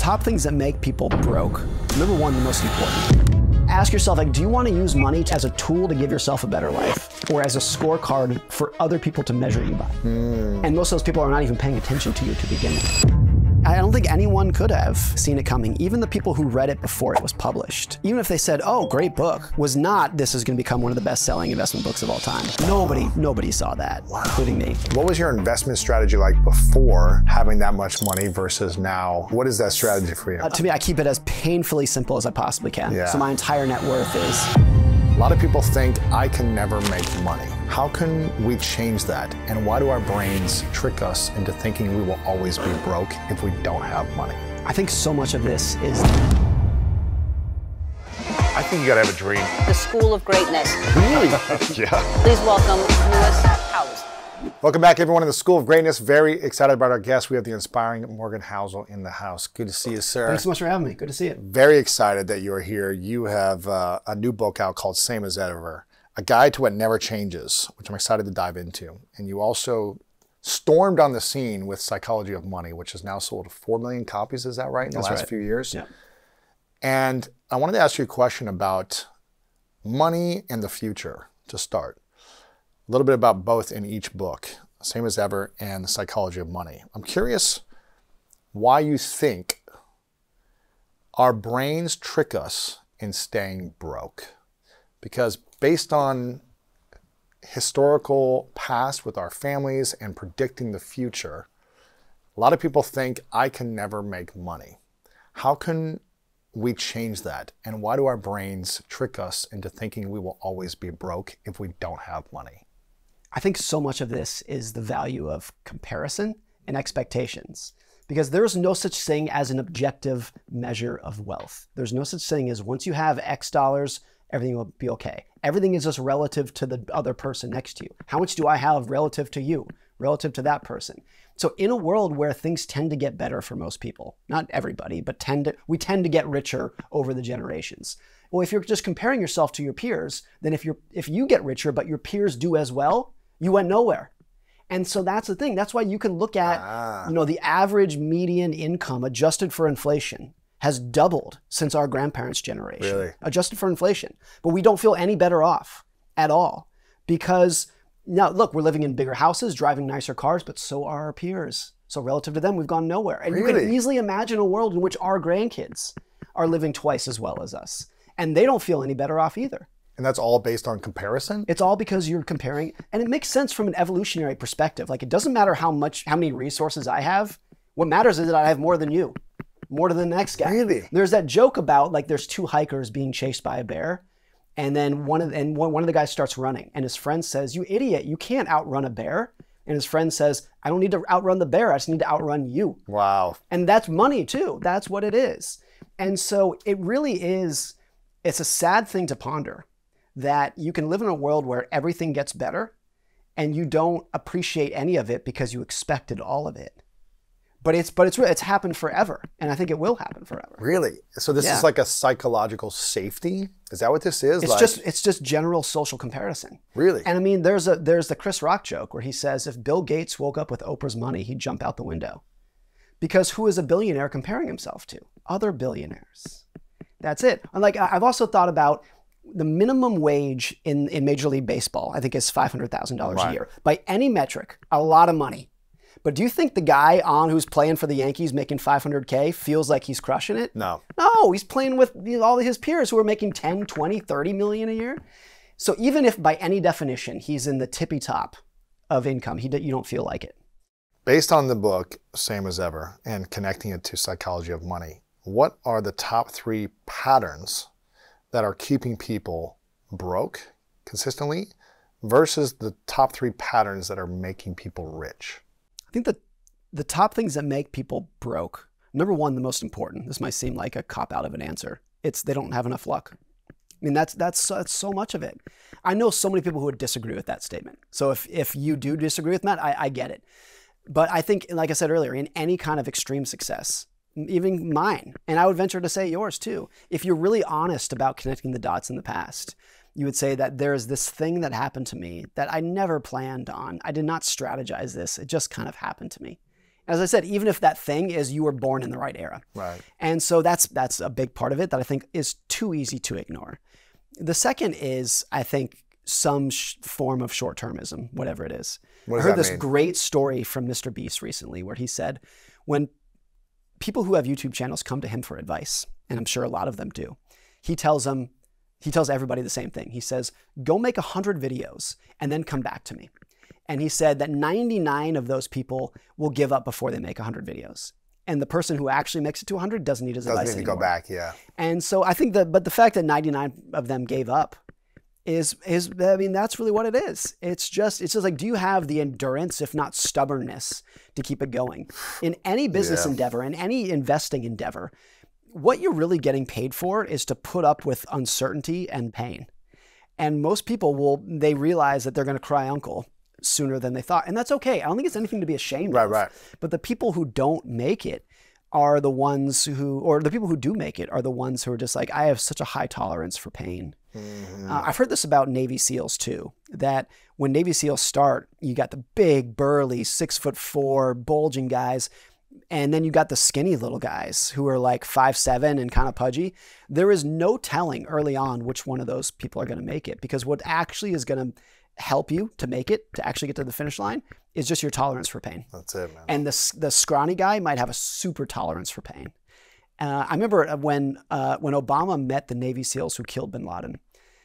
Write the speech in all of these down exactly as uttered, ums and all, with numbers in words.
Top things that make people broke. Number one, the most important. Ask yourself, like, do you want to use money as a tool to give yourself a better life? Or as a scorecard for other people to measure you by? Mm. And most of those people are not even paying attention to you to begin with. I don't think anyone could have seen it coming. Even the people who read it before it was published, even if they said, oh, great book, was not, this is going to become one of the best-selling investment books of all time. Nobody, nobody saw that, wow. Including me. What was your investment strategy like before having that much money versus now? What is that strategy for you? Uh, to me, I keep it as painfully simple as I possibly can. Yeah. So my entire net worth is... A lot of people think, I can never make money. How can we change that? And why do our brains trick us into thinking we will always be broke if we don't have money? I think so much of this is... I think you gotta have a dream. The School of Greatness. Really? Yeah. Please welcome Lewis Howes. Welcome back, everyone, to The School of Greatness. Very excited about our guest. We have the inspiring Morgan Housel in the house. Good to see you, sir. Thanks so much for having me. Good to see you. Very excited that you are here. You have uh, a new book out called Same as Ever, A Guide to What Never Changes, which I'm excited to dive into. And you also stormed on the scene with Psychology of Money, which has now sold four million copies. Is that right? In the That's last right. few years? Yeah. And I wanted to ask you a question about money and the future to start. A little bit about both in each book, Same as Ever and The Psychology of Money. I'm curious why you think our brains trick us in staying broke. Because based on historical past with our families and predicting the future, a lot of people think, I can never make money. How can we change that? And why do our brains trick us into thinking we will always be broke if we don't have money? I think so much of this is the value of comparison and expectations, because there's no such thing as an objective measure of wealth. There's no such thing as once you have X dollars, everything will be okay. Everything is just relative to the other person next to you. How much do I have relative to you, relative to that person? So in a world where things tend to get better for most people, not everybody, but tend to, we tend to get richer over the generations. Well, if you're just comparing yourself to your peers, then if, you're, if you get richer, but your peers do as well, you went nowhere. And so that's the thing. That's why you can look at, ah. you know, the average median income adjusted for inflation has doubled since our grandparents' generation. Really? Adjusted for inflation. But we don't feel any better off at all, because now, look, we're living in bigger houses, driving nicer cars, but so are our peers. So relative to them, we've gone nowhere. And really? You can easily imagine a world in which our grandkids are living twice as well as us. And they don't feel any better off either. And that's all based on comparison? It's all because you're comparing, and it makes sense from an evolutionary perspective. Like, it doesn't matter how much, how many resources I have. What matters is that I have more than you, more than the next guy. Really? There's that joke about, like, there's two hikers being chased by a bear, and then one of, and one, one of the guys starts running, and his friend says, you idiot, you can't outrun a bear. And his friend says, I don't need to outrun the bear, I just need to outrun you. Wow. And that's money too, that's what it is. And so it really is, it's a sad thing to ponder, that you can live in a world where everything gets better and you don't appreciate any of it because you expected all of it. But it's but it's it's happened forever, and I think it will happen forever. Really? So this yeah. is like a psychological safety? Is that what this is? It's like... just it's just general social comparison. Really? And I mean, there's a there's the Chris Rock joke where he says if Bill Gates woke up with Oprah's money, he'd jump out the window. Because who is a billionaire comparing himself to? Other billionaires. That's it. And like, I've also thought about the minimum wage in, in Major League Baseball, I think, is five hundred thousand dollars right. a year. By any metric, a lot of money. But do you think the guy on who's playing for the Yankees making five hundred K feels like he's crushing it? No. No, he's playing with all his peers who are making ten, twenty, thirty million a year. So even if by any definition he's in the tippy top of income, he you don't feel like it. Based on the book, Same as Ever, and connecting it to Psychology of Money, what are the top three patterns that are keeping people broke consistently versus the top three patterns that are making people rich? I think that the top things that make people broke, number one, the most important, this might seem like a cop-out of an answer, it's they don't have enough luck. I mean, that's, that's, that's so much of it. I know so many people who would disagree with that statement. So if, if you do disagree with that, I, I get it. But I think, like I said earlier, in any kind of extreme success, even mine, and I would venture to say yours too, if you're really honest about connecting the dots in the past, you would say that there is this thing that happened to me that I never planned on. I did not strategize this. It just kind of happened to me. As I said, even if that thing is you were born in the right era. Right. And so that's, that's a big part of it that I think is too easy to ignore. The second is, I think, some sh form of short-termism, whatever it is. What does I heard that this mean? Great story from Mister Beast recently where he said, when people who have YouTube channels come to him for advice, and I'm sure a lot of them do, he tells them, he tells everybody the same thing. He says, go make a hundred videos and then come back to me. And he said that ninety-nine of those people will give up before they make a hundred videos. And the person who actually makes it to a hundred doesn't need his doesn't advice need anymore. Doesn't need to go back, yeah. And so I think that, but the fact that ninety-nine of them gave up is, is, I mean, that's really what it is. It's just, it's just like, do you have the endurance, if not stubbornness, to keep it going? In any business yeah. endeavor, in any investing endeavor, what you're really getting paid for is to put up with uncertainty and pain. And most people will, they realize that they're going to cry uncle sooner than they thought. And that's okay. I don't think it's anything to be ashamed right, of. Right. But the people who don't make it are the ones who, or the people who do make it are the ones who are just like, I have such a high tolerance for pain. Mm-hmm. uh, I've heard this about Navy SEALs too, that when Navy SEALs start, you got the big, burly, six foot four, bulging guys. And then you got the skinny little guys who are like five, seven and kind of pudgy. There is no telling early on which one of those people are going to make it, because what actually is going to help you to make it, to actually get to the finish line, is just your tolerance for pain. That's it, man. And the, the scrawny guy might have a super tolerance for pain. Uh, I remember when, uh, when Obama met the Navy SEALs who killed Bin Laden,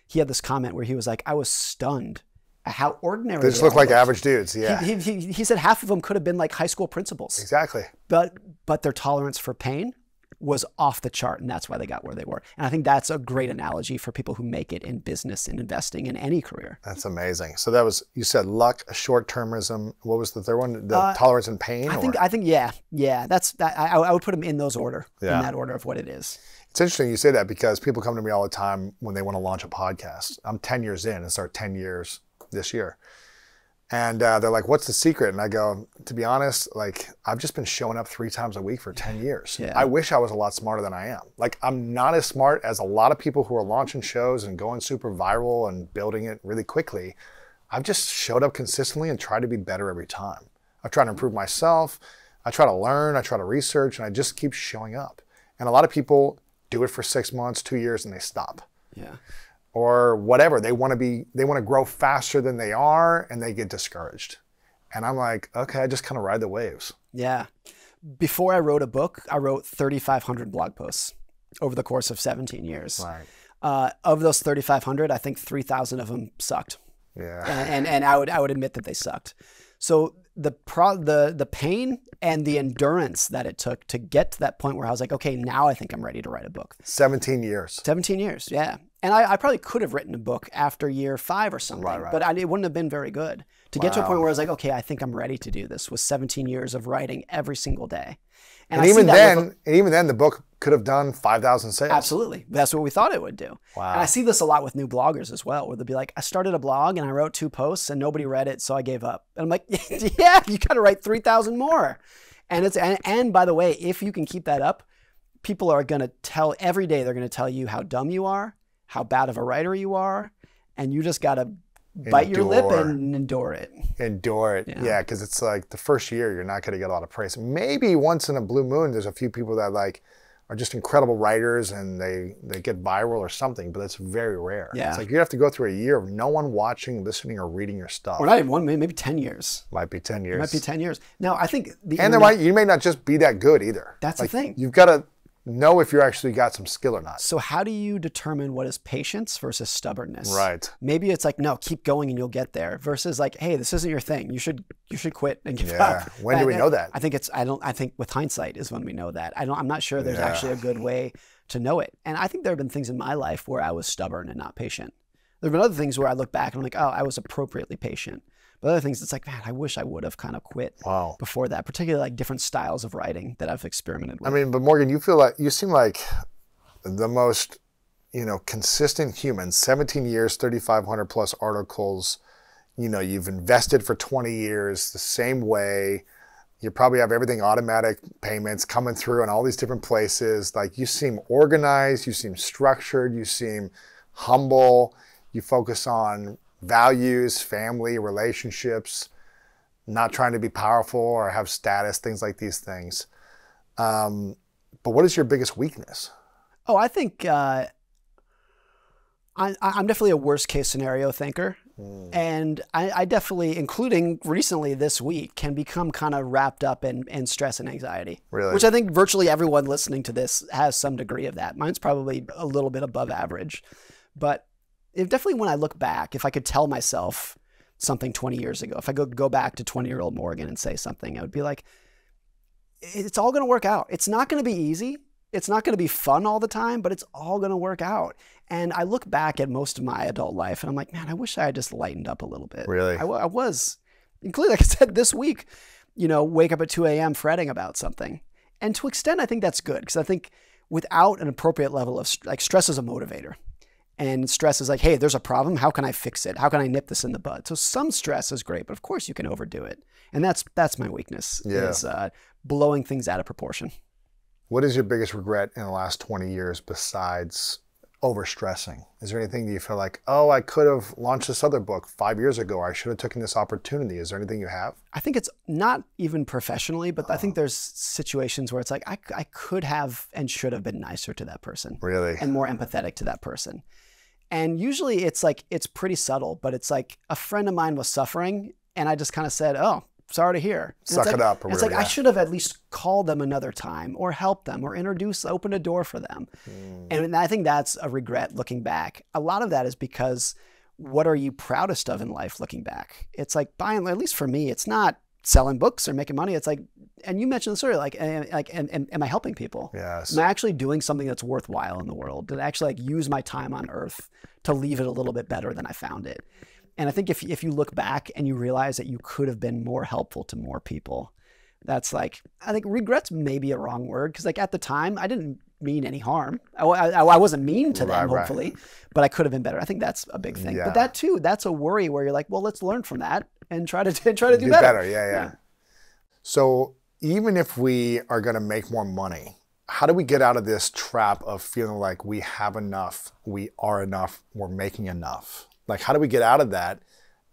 he had this comment where he was like, I was stunned how ordinary they just look like average dudes. Yeah, he, he, he said half of them could have been like high school principals. Exactly. But but their tolerance for pain was off the chart, and that's why they got where they were. And I think that's a great analogy for people who make it in business and investing in any career. That's amazing. So that was, you said luck, short-termism. What was the third one? The uh, tolerance and pain. I or? think I think yeah yeah that's that, I I would put them in those order yeah. in that order of what it is. It's interesting you say that, because people come to me all the time when they want to launch a podcast. I'm ten years in, and start ten years. This year, and uh, they're like, what's the secret? And I go, to be honest, like, I've just been showing up three times a week for ten years. Yeah. I wish I was a lot smarter than I am. Like, I'm not as smart as a lot of people who are launching shows and going super viral and building it really quickly. I've just showed up consistently and tried to be better every time. I've tried to improve myself, I try to learn, I try to research, and I just keep showing up. And a lot of people do it for six months, two years, and they stop. Yeah. Or whatever, they want to be, they want to grow faster than they are, and they get discouraged. And I'm like, okay, I just kind of ride the waves. Yeah. Before I wrote a book, I wrote thirty-five hundred blog posts over the course of seventeen years. Right. Uh, of those thirty-five hundred, I think three thousand of them sucked. Yeah. And and, and I would I would admit that they sucked. So the pro the the pain and the endurance that it took to get to that point where I was like, okay, now I think I'm ready to write a book. seventeen years. seventeen years, yeah. And I, I probably could have written a book after year five or something, right, right. but I, it wouldn't have been very good. To wow. get to a point where I was like, okay, I think I'm ready to do this, was seventeen years of writing every single day. And, and even then, with, and even then, the book could have done five thousand sales. Absolutely. That's what we thought it would do. Wow. And I see this a lot with new bloggers as well, where they'll be like, I started a blog and I wrote two posts and nobody read it, so I gave up. And I'm like, yeah, you got to write three thousand more. And it's and, and by the way, if you can keep that up, people are going to tell, every day they're going to tell you how dumb you are, how bad of a writer you are, and you just got to bite endure. your lip and endure it. Endure it, yeah, because yeah, it's like the first year you're not going to get a lot of praise. Maybe once in a blue moon there's a few people that like are just incredible writers and they, they get viral or something, but that's very rare. Yeah. It's like you have to go through a year of no one watching, listening, or reading your stuff. Or not even one, maybe ten years. Might be ten years. It might be ten years. Now, I think the And internet, there might, you may not just be that good either. That's like, the thing. You've got to know if you actually got some skill or not. So how do you determine what is patience versus stubbornness? Right. Maybe it's like, no, keep going and you'll get there, versus like, hey, this isn't your thing. You should you should quit and give yeah. up. When do we know that? I think it's I don't I think with hindsight is when we know that. I don't I'm not sure there's yeah. actually a good way to know it. And I think there have been things in my life where I was stubborn and not patient. There have been other things where I look back and I'm like, oh, I was appropriately patient. But other things, it's like, man, I wish I would have kind of quit wow. before that, particularly like different styles of writing that I've experimented with. I mean, but Morgan, you feel like, you seem like the most, you know, consistent human, seventeen years, thirty-five hundred plus articles, you know, you've invested for twenty years the same way. You probably have everything automatic payments coming through in all these different places. Like you seem organized, you seem structured, you seem humble, you focus on values, family, relationships. not trying to be powerful or have status, things like these things. Um, but what is your biggest weakness? Oh, I think uh, I, I'm definitely a worst case scenario thinker. Mm. And I, I definitely, including recently this week, can become kind of wrapped up in, in stress and anxiety. Really? Which I think virtually everyone listening to this has some degree of that. Mine's probably a little bit above average. But it definitely, when I look back, if I could tell myself something twenty years ago, if I go, go back to twenty-year-old Morgan and say something, I would be like, it's all going to work out. It's not going to be easy. It's not going to be fun all the time, but it's all going to work out. And I look back at most of my adult life and I'm like, man, I wish I had just lightened up a little bit. Really? I, I was, including, like I said, this week, you know, wake up at two A M fretting about something. And to extent, I think that's good, because I think without an appropriate level of, like, stress is a motivator. And stress is like, hey, there's a problem. How can I fix it? How can I nip this in the bud? So some stress is great, but of course you can overdo it. And that's that's my weakness, yeah. is uh, blowing things out of proportion. What is your biggest regret in the last twenty years besides overstressing? Is there anything that you feel like, oh, I could have launched this other book five years ago, or I should have taken this opportunity? Is there anything you have? I think it's not even professionally, but oh. I think there's situations where it's like, I, I could have and should have been nicer to that person. Really? And more empathetic to that person. And usually it's like, it's pretty subtle, but it's like a friend of mine was suffering and I just kind of said, oh, sorry to hear. And Suck like, it up. Or it's like, yeah. I should have at least called them another time or helped them or introduced, opened a door for them. Mm. And I think that's a regret looking back. A lot of that is because what are you proudest of in life looking back? It's like, by and large, at least for me, it's not selling books or making money. It's like, and you mentioned this earlier, like, like, am, am, am I helping people? Yes. Am I actually doing something that's worthwhile in the world? Did I actually like use my time on earth to leave it a little bit better than I found it? And I think if, if you look back and you realize that you could have been more helpful to more people, that's like, I think regret's maybe a wrong word, because like at the time, I didn't mean any harm. I, I, I wasn't mean to them, right, hopefully, right. but I could have been better. I think that's a big thing. Yeah. But that too, that's a worry where you're like, well, let's learn from that and try to try to do, do better. better. Yeah, yeah, yeah. So even if we are going to make more money, how do we get out of this trap of feeling like we have enough, we are enough, we're making enough? Like, how do we get out of that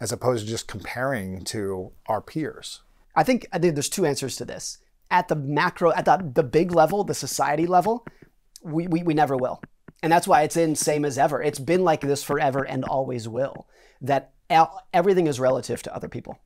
as opposed to just comparing to our peers? I think, I think there's two answers to this. At the macro, at the, the big level, the society level, we, we, we never will. And that's why it's in Same as Ever. It's been like this forever and always will, that everything is relative to other people.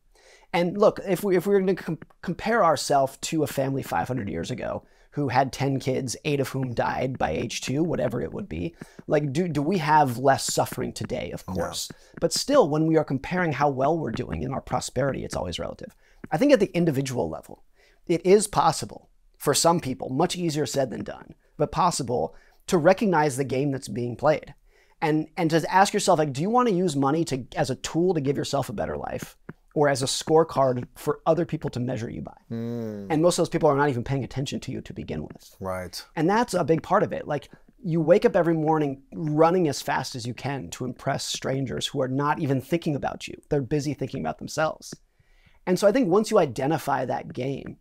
And look, if we, if we were going to com compare ourselves to a family five hundred years ago who had ten kids, eight of whom died by age two, whatever it would be, like, do, do we have less suffering today? Of course. No. But still, when we are comparing how well we're doing in our prosperity, it's always relative. I think at the individual level, it is possible for some people, much easier said than done, but possible to recognize the game that's being played. And, and to ask yourself, like, do you want to use money to, as a tool to give yourself a better life, or as a scorecard for other people to measure you by? Mm. And most of those people are not even paying attention to you to begin with. Right. And that's a big part of it. Like, you wake up every morning running as fast as you can to impress strangers who are not even thinking about you. They're busy thinking about themselves. And so I think once you identify that game,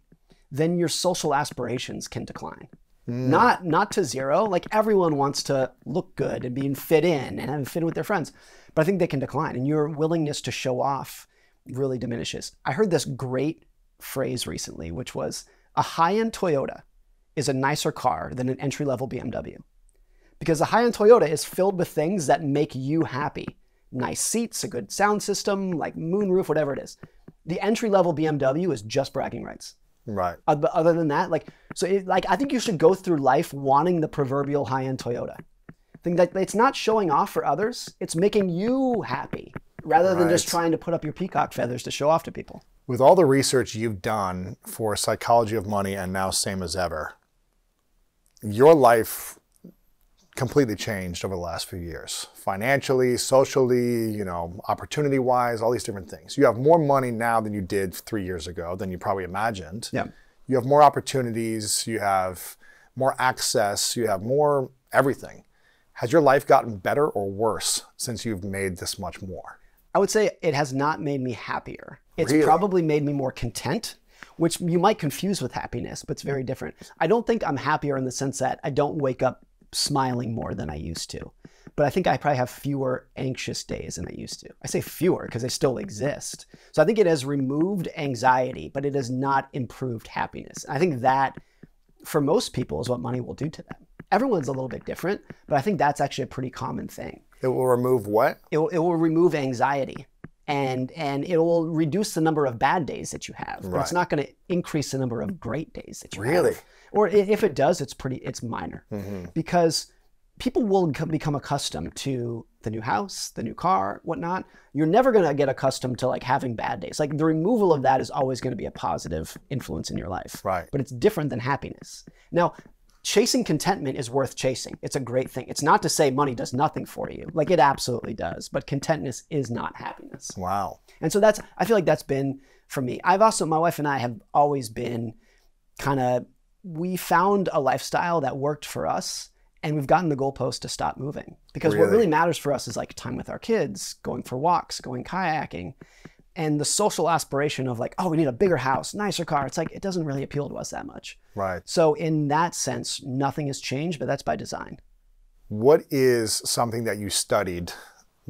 then your social aspirations can decline. Mm. Not, not to zero. Like, everyone wants to look good and be fit in and have fit with their friends, but I think they can decline. And your willingness to show off really diminishes. I heard this great phrase recently, which was, a high-end Toyota is a nicer car than an entry-level B M W. Because a high-end Toyota is filled with things that make you happy. Nice seats, a good sound system, like moonroof, whatever it is. The entry-level B M W is just bragging rights. Right. But other than that, like, so it, like, I think you should go through life wanting the proverbial high-end Toyota. Think that it's not showing off for others, it's making you happy, rather than right. just trying to put up your peacock feathers to show off to people. With all the research you've done for Psychology of Money and now Same as Ever, your life completely changed over the last few years. Financially, socially, you know, opportunity-wise, all these different things. You have more money now than you did three years ago, than you probably imagined. Yeah. You have more opportunities, you have more access, you have more everything. Has your life gotten better or worse since you've made this much more? I would say it has not made me happier. It's really? Probably made me more content, which you might confuse with happiness, but it's very different. I don't think I'm happier in the sense that I don't wake up smiling more than I used to. but I think I probably have fewer anxious days than I used to. I say fewer because they still exist. So I think it has removed anxiety, but it has not improved happiness. And I think that, for most people, is what money will do to them. Everyone's a little bit different, but I think that's actually a pretty common thing. It will remove what? It will, it will remove anxiety. And, and it will reduce the number of bad days that you have. Right. But it's not going to increase the number of great days that you really? have. Or if it does, it's pretty, it's minor. Mm-hmm. Because people will become accustomed to the new house, the new car, whatnot. You're never going to get accustomed to like having bad days. Like the removal of that is always going to be a positive influence in your life. Right. But it's different than happiness. Now, chasing contentment is worth chasing. It's a great thing. It's not to say money does nothing for you. Like it absolutely does, but contentness is not happiness. Wow. And so that's, I feel like that's been for me. I've also, my wife and I have always been kind of, we found a lifestyle that worked for us and we've gotten the goalpost to stop moving. Because really? What really matters for us is like time with our kids, going for walks, going kayaking. And the social aspiration of like, oh, we need a bigger house, nicer car. It's like, it doesn't really appeal to us that much. Right. So in that sense, nothing has changed, but that's by design. What is something that you studied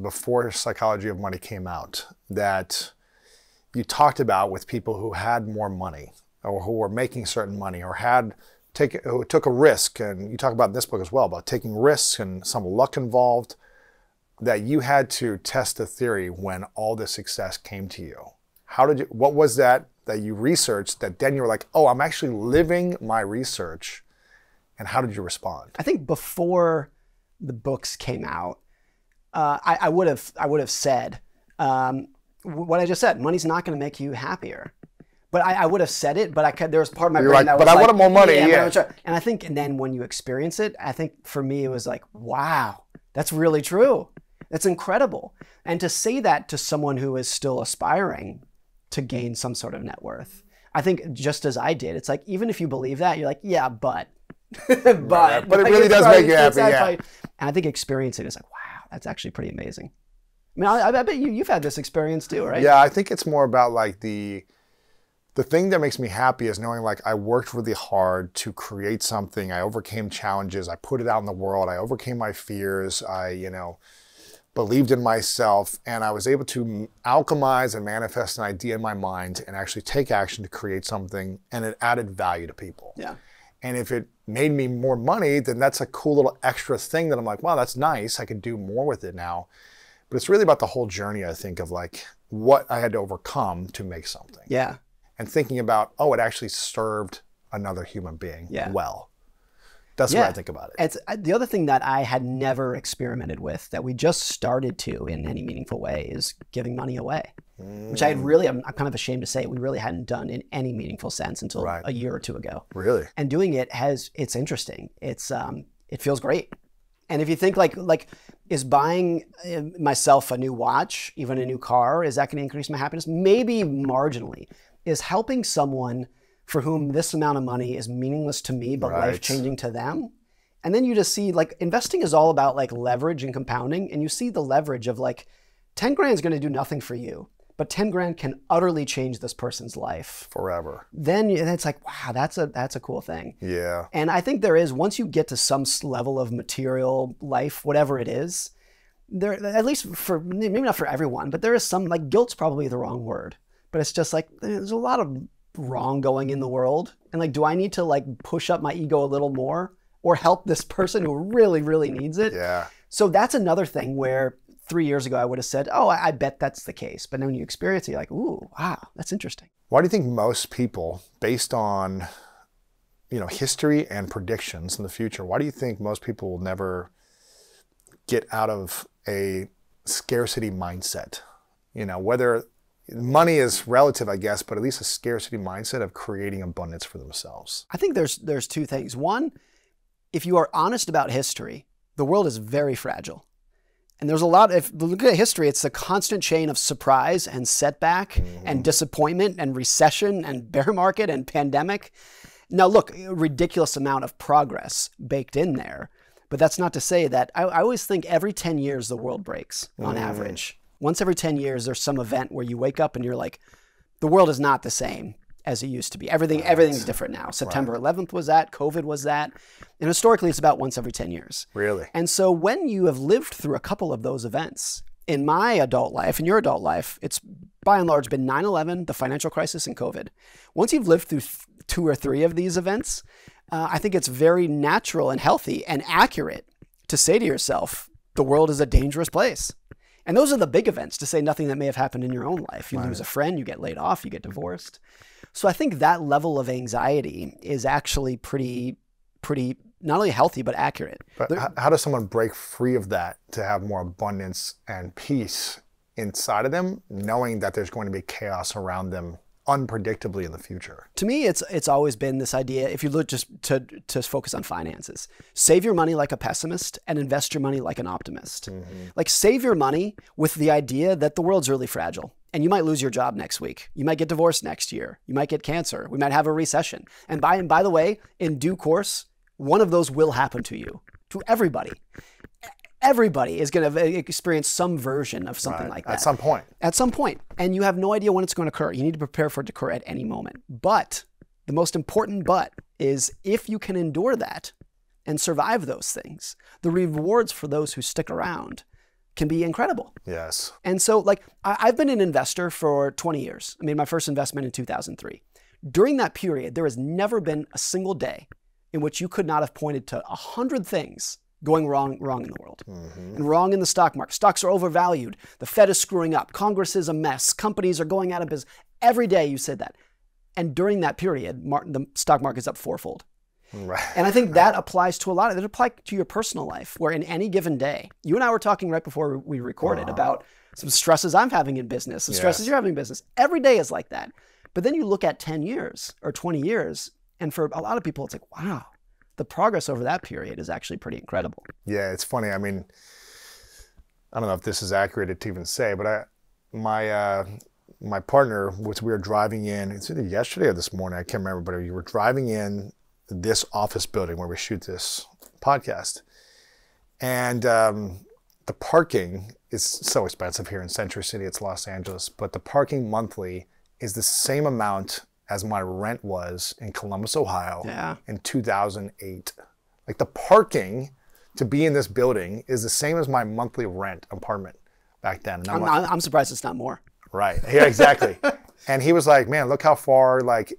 before Psychology of Money came out that you talked about with people who had more money or who were making certain money or had take, who took a risk? And you talk about in this book as well, about taking risks and some luck involved, that you had to test the theory when all the success came to you. How did you, what was that that you researched that then you were like, oh, I'm actually living my research? And how did you respond? I think before the books came out, uh, I, I would have, I would have said, um, what I just said, money's not gonna make you happier. But I, I would have said it, but I could, there was part of my You're brain like, that was but like, but I wanted more money, yeah. yeah. yeah. And I think, and then when you experience it, I think for me, it was like, wow, that's really true. That's incredible. And to say that to someone who is still aspiring to gain some sort of net worth, I think just as I did, it's like, even if you believe that, you're like, yeah, but, but, right. but it really does probably, make you happy. Yeah. Probably, and I think experiencing it is like, wow, that's actually pretty amazing. I mean, I, I bet you, you've had this experience too, right? Yeah. I think it's more about like the, the thing that makes me happy is knowing like I worked really hard to create something. I overcame challenges. I put it out in the world. I overcame my fears. I, you know, believed in myself, and I was able to alchemize and manifest an idea in my mind and actually take action to create something, and it added value to people. Yeah. And if it made me more money, then that's a cool little extra thing that I'm like, wow, that's nice. I could do more with it now. But it's really about the whole journey, I think, of like what I had to overcome to make something. Yeah. And thinking about, oh, it actually served another human being yeah. well. That's yeah. what I think about it. It's, the other thing that I had never experimented with that we just started to in any meaningful way is giving money away, mm. which I had really, I'm kind of ashamed to say, we really hadn't done in any meaningful sense until right. a year or two ago. Really? And doing it has, it's interesting. It's, um, it feels great. And if you think like, like is buying myself a new watch, even a new car, is that going to increase my happiness? Maybe marginally. Is helping someone for whom this amount of money is meaningless to me, but right. life-changing to them. And then you just see like investing is all about like leverage and compounding. And you see the leverage of like ten grand is going to do nothing for you, but ten grand can utterly change this person's life forever. Then it's like, wow, that's a, that's a cool thing. Yeah. And I think there is, once you get to some level of material life, whatever it is, there, at least for, maybe not for everyone, but there is some like guilt's probably the wrong word, but it's just like, there's a lot of wrong going in the world. And like, do I need to like push up my ego a little more or help this person who really, really needs it? Yeah. So that's another thing where three years ago I would have said, oh, I bet that's the case. But then when you experience it, you're like, ooh, wow, that's interesting. Why do you think most people, based on, you know, history and predictions in the future, why do you think most people will never get out of a scarcity mindset? You know, whether money is relative, I guess, but at least a scarcity mindset of creating abundance for themselves. I think there's there's two things. One, if you are honest about history, the world is very fragile. And there's a lot, if you look at history, it's a constant chain of surprise and setback mm-hmm. and disappointment and recession and bear market and pandemic. Now look, a ridiculous amount of progress baked in there, but that's not to say that, I, I always think every ten years the world breaks on mm. average. Once every ten years, there's some event where you wake up and you're like, the world is not the same. as it used to be. Everything, right. Everything's different now. September eleventh was that, COVID was that. And historically, it's about once every ten years. Really? And so when you have lived through a couple of those events, in my adult life, in your adult life, it's by and large been nine eleven, the financial crisis, and COVID. Once you've lived through th two or three of these events, uh, I think it's very natural and healthy and accurate to say to yourself, the world is a dangerous place. And those are the big events, to say nothing that may have happened in your own life. You right. lose a friend, you get laid off, you get divorced. So I think that level of anxiety is actually pretty, pretty not only healthy, but accurate. But there, how does someone break free of that to have more abundance and peace inside of them, knowing that there's going to be chaos around them unpredictably in the future? To me, it's it's always been this idea, if you look just to, to focus on finances, save your money like a pessimist and invest your money like an optimist. Mm-hmm. Like save your money with the idea that the world's really fragile and you might lose your job next week. You might get divorced next year. You might get cancer. We might have a recession. And by, and by the way, in due course, one of those will happen to you, to everybody. Everybody is going to experience some version of something right. like that. At some point. At some point. And you have no idea when it's going to occur. You need to prepare for it to occur at any moment. But the most important but is if you can endure that and survive those things, the rewards for those who stick around can be incredible. Yes. And so like I I've been an investor for twenty years. I made my first investment in two thousand three. During that period, there has never been a single day in which you could not have pointed to a hundred things going wrong, wrong in the world, mm-hmm. and wrong in the stock market. Stocks are overvalued. The Fed is screwing up. Congress is a mess. Companies are going out of business. Every day you said that. And during that period, Martin, the stock market is up fourfold. Right. And I think that applies to a lot of it. It applies to your personal life, where in any given day, you and I were talking right before we recorded wow. about some stresses I'm having in business, some yes. stresses you're having in business. Every day is like that. But then you look at ten years or twenty years, and for a lot of people, it's like, wow, the progress over that period is actually pretty incredible. Yeah, it's funny. I mean, I don't know if this is accurate to even say, but I, my uh, my partner, which we were driving in, it's either yesterday or this morning, I can't remember, but we were driving in this office building where we shoot this podcast. And um, the parking is so expensive here in Century City, it's Los Angeles, but the parking monthly is the same amount as my rent was in Columbus, Ohio yeah. in two thousand eight. Like the parking to be in this building is the same as my monthly rent apartment back then. And I'm, I'm, like, not, I'm surprised it's not more. Right, yeah, exactly. And he was like, man, look how far, like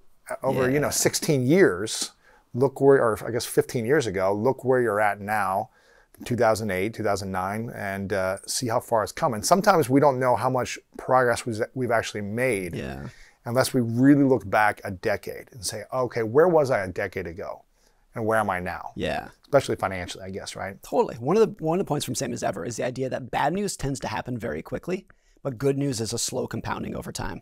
over, yeah. you know, sixteen years, look where, or I guess fifteen years ago, look where you're at now, two thousand eight, two thousand nine, and uh, see how far it's come. And sometimes we don't know how much progress we've actually made. Yeah. Unless we really look back a decade and say, okay, where was I a decade ago? And where am I now? Yeah. Especially financially, I guess, right? Totally. One of the one of the points from Same as Ever is the idea that bad news tends to happen very quickly, but good news is a slow compounding over time.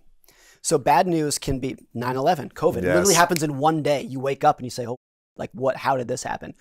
So bad news can be nine eleven, COVID. Yes. It literally happens in one day. You wake up and you say, oh, like what, how did this happen?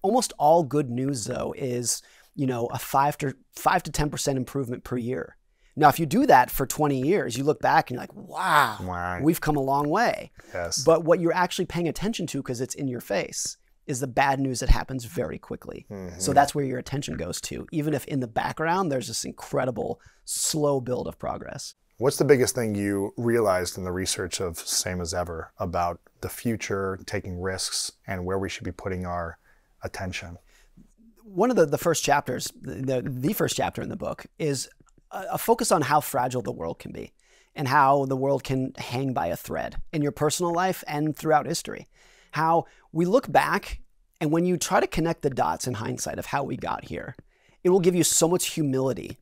Almost all good news though is, you know, a five to five to ten percent improvement per year. Now, if you do that for twenty years, you look back and you're like, wow, wow. we've come a long way. Yes. But what you're actually paying attention to, because it's in your face, is the bad news that happens very quickly. Mm-hmm. So that's where your attention goes to, even if in the background, there's this incredible slow build of progress. What's the biggest thing you realized in the research of Same as Ever about the future, taking risks, and where we should be putting our attention? One of the, the first chapters, the, the first chapter in the book is a focus on how fragile the world can be and how the world can hang by a thread in your personal life and throughout history. How we look back, and when you try to connect the dots in hindsight of how we got here, it will give you so much humility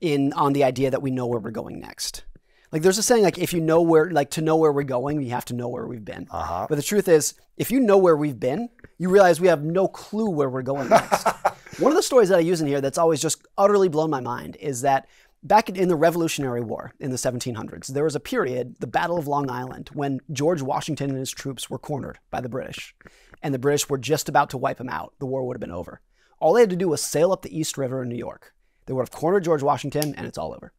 in on the idea that we know where we're going next. Like there's a saying, like if you know where, like to know where we're going, you have to know where we've been. Uh-huh. But the truth is, if you know where we've been, you realize we have no clue where we're going next. One of the stories that I use in here that's always just utterly blown my mind is that back in the Revolutionary War in the seventeen hundreds, there was a period, the Battle of Long Island, when George Washington and his troops were cornered by the British. And the British were just about to wipe them out. The war would have been over. All they had to do was sail up the East River in New York. They would have cornered George Washington and it's all over.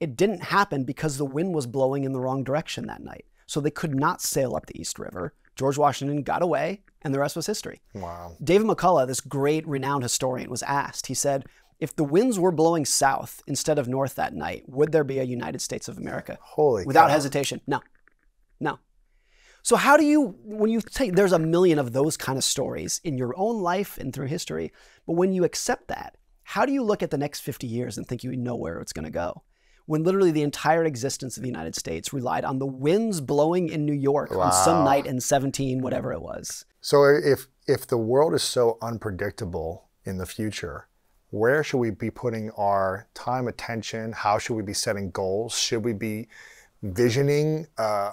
It didn't happen because the wind was blowing in the wrong direction that night. So they could not sail up the East River. George Washington got away and the rest was history. Wow. David McCullough, this great renowned historian, was asked, he said, if the winds were blowing south instead of north that night, would there be a United States of America? Holy cow. Without hesitation, no, no. So how do you, when you take, there's a million of those kind of stories in your own life and through history, but when you accept that, how do you look at the next fifty years and think you know where it's going to go? When literally the entire existence of the United States relied on the winds blowing in New York wow. on some night in seventeen, whatever it was. So if, if the world is so unpredictable in the future, where should we be putting our time, attention? How should we be setting goals? Should we be visioning uh,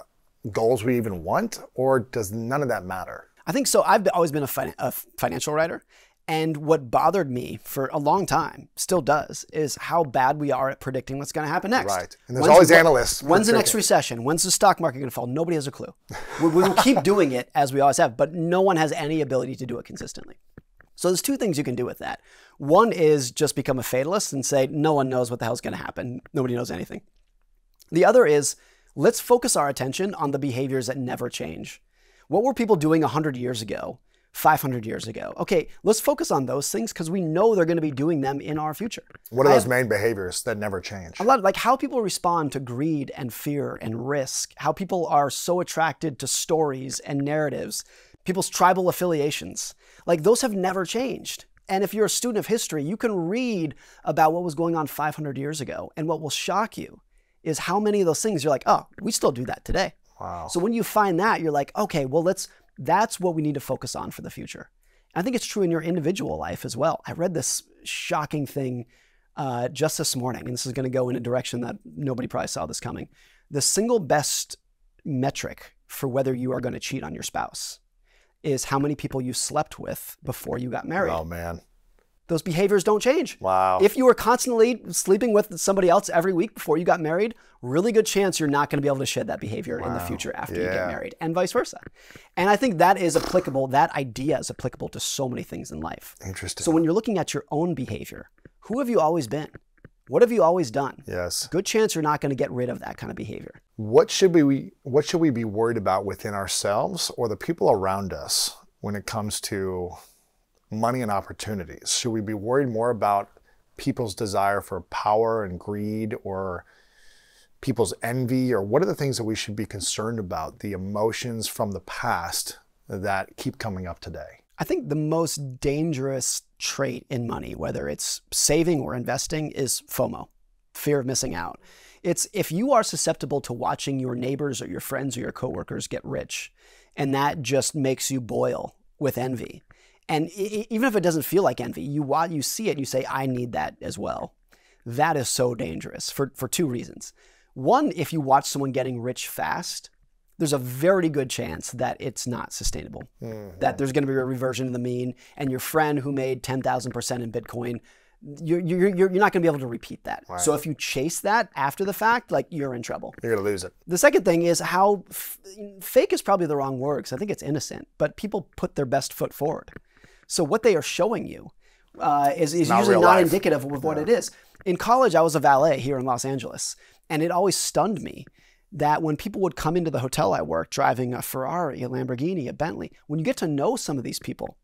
goals we even want? Or does none of that matter? I think so. I've always been a, fin a financial writer. And what bothered me for a long time, still does, is how bad we are at predicting what's going to happen next. Right. And there's when's always the, analysts. When's the next recession? When's the stock market going to fall? Nobody has a clue. We will keep doing it as we always have, but no one has any ability to do it consistently. So there's two things you can do with that. One is just become a fatalist and say, no one knows what the hell's going to happen. Nobody knows anything. The other is, let's focus our attention on the behaviors that never change. What were people doing a hundred years ago? five hundred years ago. Okay, let's focus on those things because we know they're going to be doing them in our future. What are those main behaviors that never change? A lot of, like how people respond to greed and fear and risk, how people are so attracted to stories and narratives, people's tribal affiliations. Like those have never changed. And if you're a student of history, you can read about what was going on five hundred years ago. And what will shock you is how many of those things you're like, oh, we still do that today. Wow. So when you find that, you're like, okay, well, let's that's what we need to focus on for the future. I think it's true in your individual life as well. I read this shocking thing uh, just this morning, and this is going to go in a direction that nobody probably saw this coming. The single best metric for whether you are going to cheat on your spouse is how many people you slept with before you got married. Oh, man. Those behaviors don't change. Wow. If you were constantly sleeping with somebody else every week before you got married, really good chance you're not going to be able to shed that behavior wow. in the future after yeah. you get married, and vice versa. And I think that is applicable, that idea is applicable to so many things in life. Interesting. So when you're looking at your own behavior, who have you always been? What have you always done? Yes. Good chance you're not going to get rid of that kind of behavior. What should we, what should we be worried about within ourselves or the people around us when it comes to money and opportunities? Should we be worried more about people's desire for power and greed or people's envy? Or what are the things that we should be concerned about, the emotions from the past that keep coming up today? I think the most dangerous trait in money, whether it's saving or investing, is FOMO, fear of missing out. It's if you are susceptible to watching your neighbors or your friends or your coworkers get rich, and that just makes you boil with envy. And even if it doesn't feel like envy, you, while you see it, you say, I need that as well. That is so dangerous for, for two reasons. One, if you watch someone getting rich fast, there's a very good chance that it's not sustainable, mm-hmm. that there's going to be a reversion to the mean. And your friend who made ten thousand percent in Bitcoin, you're, you're, you're not going to be able to repeat that. Wow. So if you chase that after the fact, like you're in trouble. You're going to lose it. The second thing is how f fake is probably the wrong word because I think it's innocent, but people put their best foot forward. So what they are showing you uh, is, is not usually not life. indicative of what yeah. it is. In college, I was a valet here in Los Angeles. And it always stunned me that when people would come into the hotel I worked driving a Ferrari, a Lamborghini, a Bentley, when you get to know some of these people,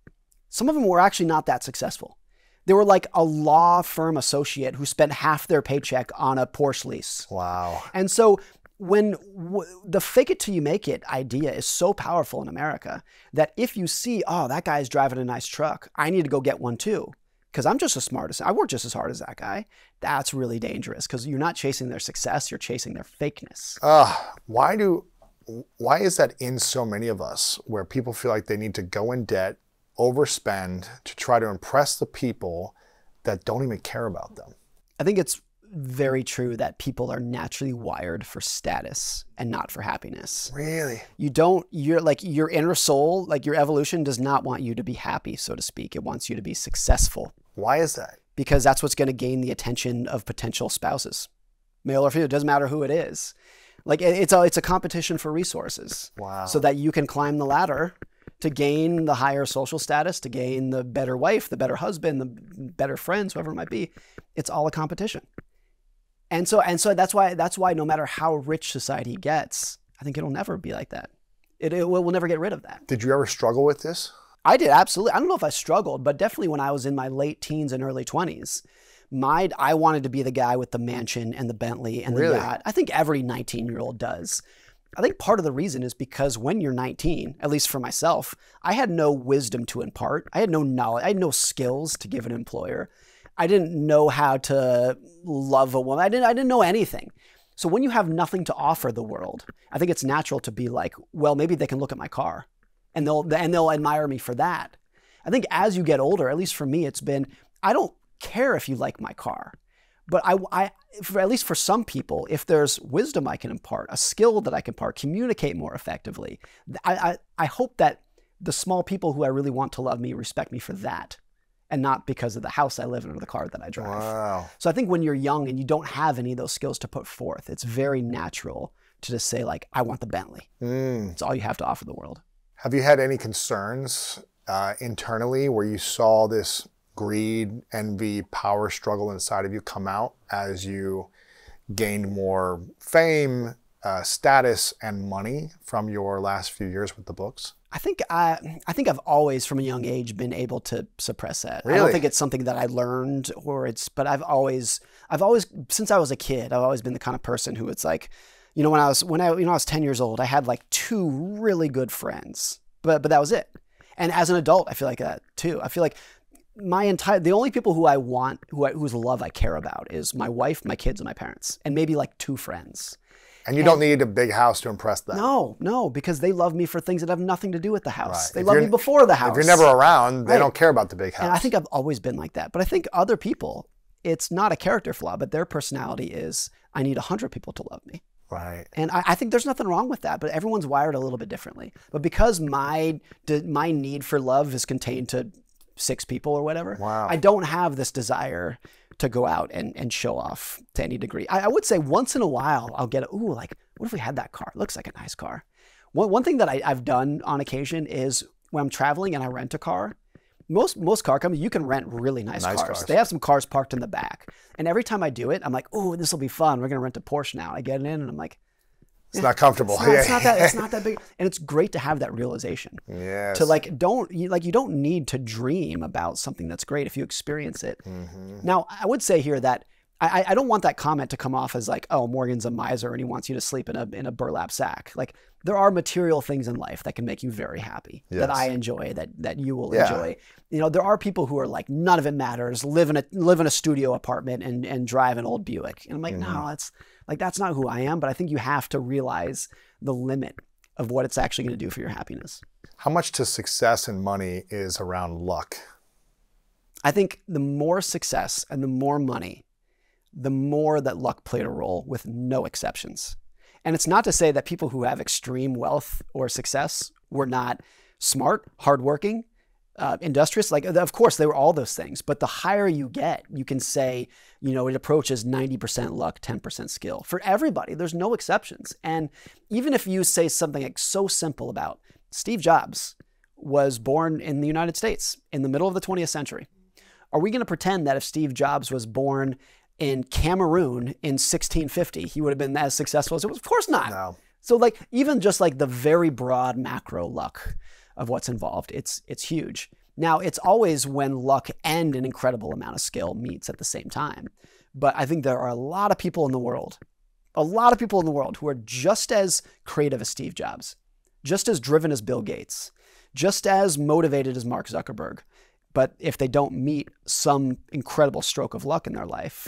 some of them were actually not that successful. They were like a law firm associate who spent half their paycheck on a Porsche lease. Wow. And so when w the fake it till you make it idea is so powerful in America that if you see, oh, that guy's driving a nice truck, I need to go get one too because I'm just as smart as, I work just as hard as that guy. That's really dangerous because you're not chasing their success, you're chasing their fakeness. Uh, why do, why is that in so many of us where people feel like they need to go in debt, overspend to try to impress the people that don't even care about them? I think it's very true that people are naturally wired for status and not for happiness. Really? You don't, you're like your inner soul, like your evolution does not want you to be happy, so to speak. It wants you to be successful. Why is that? Because that's what's going to gain the attention of potential spouses, male or female, it doesn't matter who it is. Like it's a, it's a competition for resources. Wow. So that you can climb the ladder to gain the higher social status, to gain the better wife, the better husband, the better friends, whoever it might be. It's all a competition. And so, and so that's why, that's why no matter how rich society gets, I think it'll never be like that. It, it will we'll never get rid of that. Did you ever struggle with this? I did, absolutely. I don't know if I struggled, but definitely when I was in my late teens and early twenties, my, I wanted to be the guy with the mansion and the Bentley and the really? yacht. I think every nineteen year old does. I think part of the reason is because when you're nineteen, at least for myself, I had no wisdom to impart. I had no knowledge. I had no skills to give an employer. I didn't know how to love a woman. I didn't, I didn't know anything. So when you have nothing to offer the world, I think it's natural to be like, well, maybe they can look at my car and they'll, and they'll admire me for that. I think as you get older, at least for me, it's been, I don't care if you like my car. But I, I for, at least for some people, if there's wisdom I can impart, a skill that I can impart, communicate more effectively, I, I, I hope that the small people who I really want to love me respect me for that and not because of the house I live in or the car that I drive. Wow. So I think when you're young and you don't have any of those skills to put forth, it's very natural to just say, like, I want the Bentley. Mm. It's all you have to offer the world. Have you had any concerns uh, internally where you saw this greed, envy, power struggle inside of you come out as you gained more fame, uh, status, and money from your last few years with the books? I think I, I think I've always, from a young age, been able to suppress that. Really? I don't think it's something that I learned, or it's. But I've always, I've always, since I was a kid, I've always been the kind of person who it's like, you know, when I was when I you know I was ten years old, I had like two really good friends, but but that was it. And as an adult, I feel like that too. I feel like. My entire, the only people who I want, who I, whose love I care about is my wife, my kids, and my parents, and maybe like two friends. And you and, don't need a big house to impress them. No, no, because they love me for things that have nothing to do with the house. Right. They if love me before the house. If you're never around, they right. don't care about the big house. And I think I've always been like that. But I think other people, it's not a character flaw, but their personality is, I need one hundred people to love me. Right. And I, I think there's nothing wrong with that, but everyone's wired a little bit differently. But because my, my need for love is contained to six people or whatever. Wow. I don't have this desire to go out and, and show off to any degree. I, I would say once in a while, I'll get, a, ooh, like, what if we had that car? It looks like a nice car. One, one thing that I, I've done on occasion is when I'm traveling and I rent a car, most most car companies, you can rent really nice, nice cars. cars. They have some cars parked in the back. And every time I do it, I'm like, ooh, this will be fun. We're going to rent a Porsche now. I get in and I'm like, It's not comfortable. It's not, yeah. it's not that. It's not that big, and it's great to have that realization. Yes. To like, don't you like you don't need to dream about something that's great if you experience it. Mm-hmm. Now, I would say here that I, I don't want that comment to come off as like, oh, Morgan's a miser and he wants you to sleep in a in a burlap sack. Like, there are material things in life that can make you very happy. Yes. That I enjoy. That that you will yeah. enjoy. You know, there are people who are like, none of it matters. Live in a live in a studio apartment and and drive an old Buick. And I'm like, mm-hmm. no, that's. Like, that's not who I am, but I think you have to realize the limit of what it's actually going to do for your happiness. How much to success and money is around luck? I think the more success and the more money, the more that luck played a role with no exceptions. And it's not to say that people who have extreme wealth or success were not smart, hardworking, Uh, industrious, like of course they were all those things, but the higher you get, you can say, you know, it approaches ninety percent luck, ten percent skill. For everybody, there's no exceptions. And even if you say something like so simple about Steve Jobs was born in the United States in the middle of the twentieth century, are we going to pretend that if Steve Jobs was born in Cameroon in sixteen fifty, he would have been as successful as it was? Of course not. No. So like, even just like the very broad macro luck of what's involved, it's it's huge. Now, it's always when luck and an incredible amount of skill meets at the same time. But I think there are a lot of people in the world, a lot of people in the world who are just as creative as Steve Jobs, just as driven as Bill Gates, just as motivated as Mark Zuckerberg. But if they don't meet some incredible stroke of luck in their life,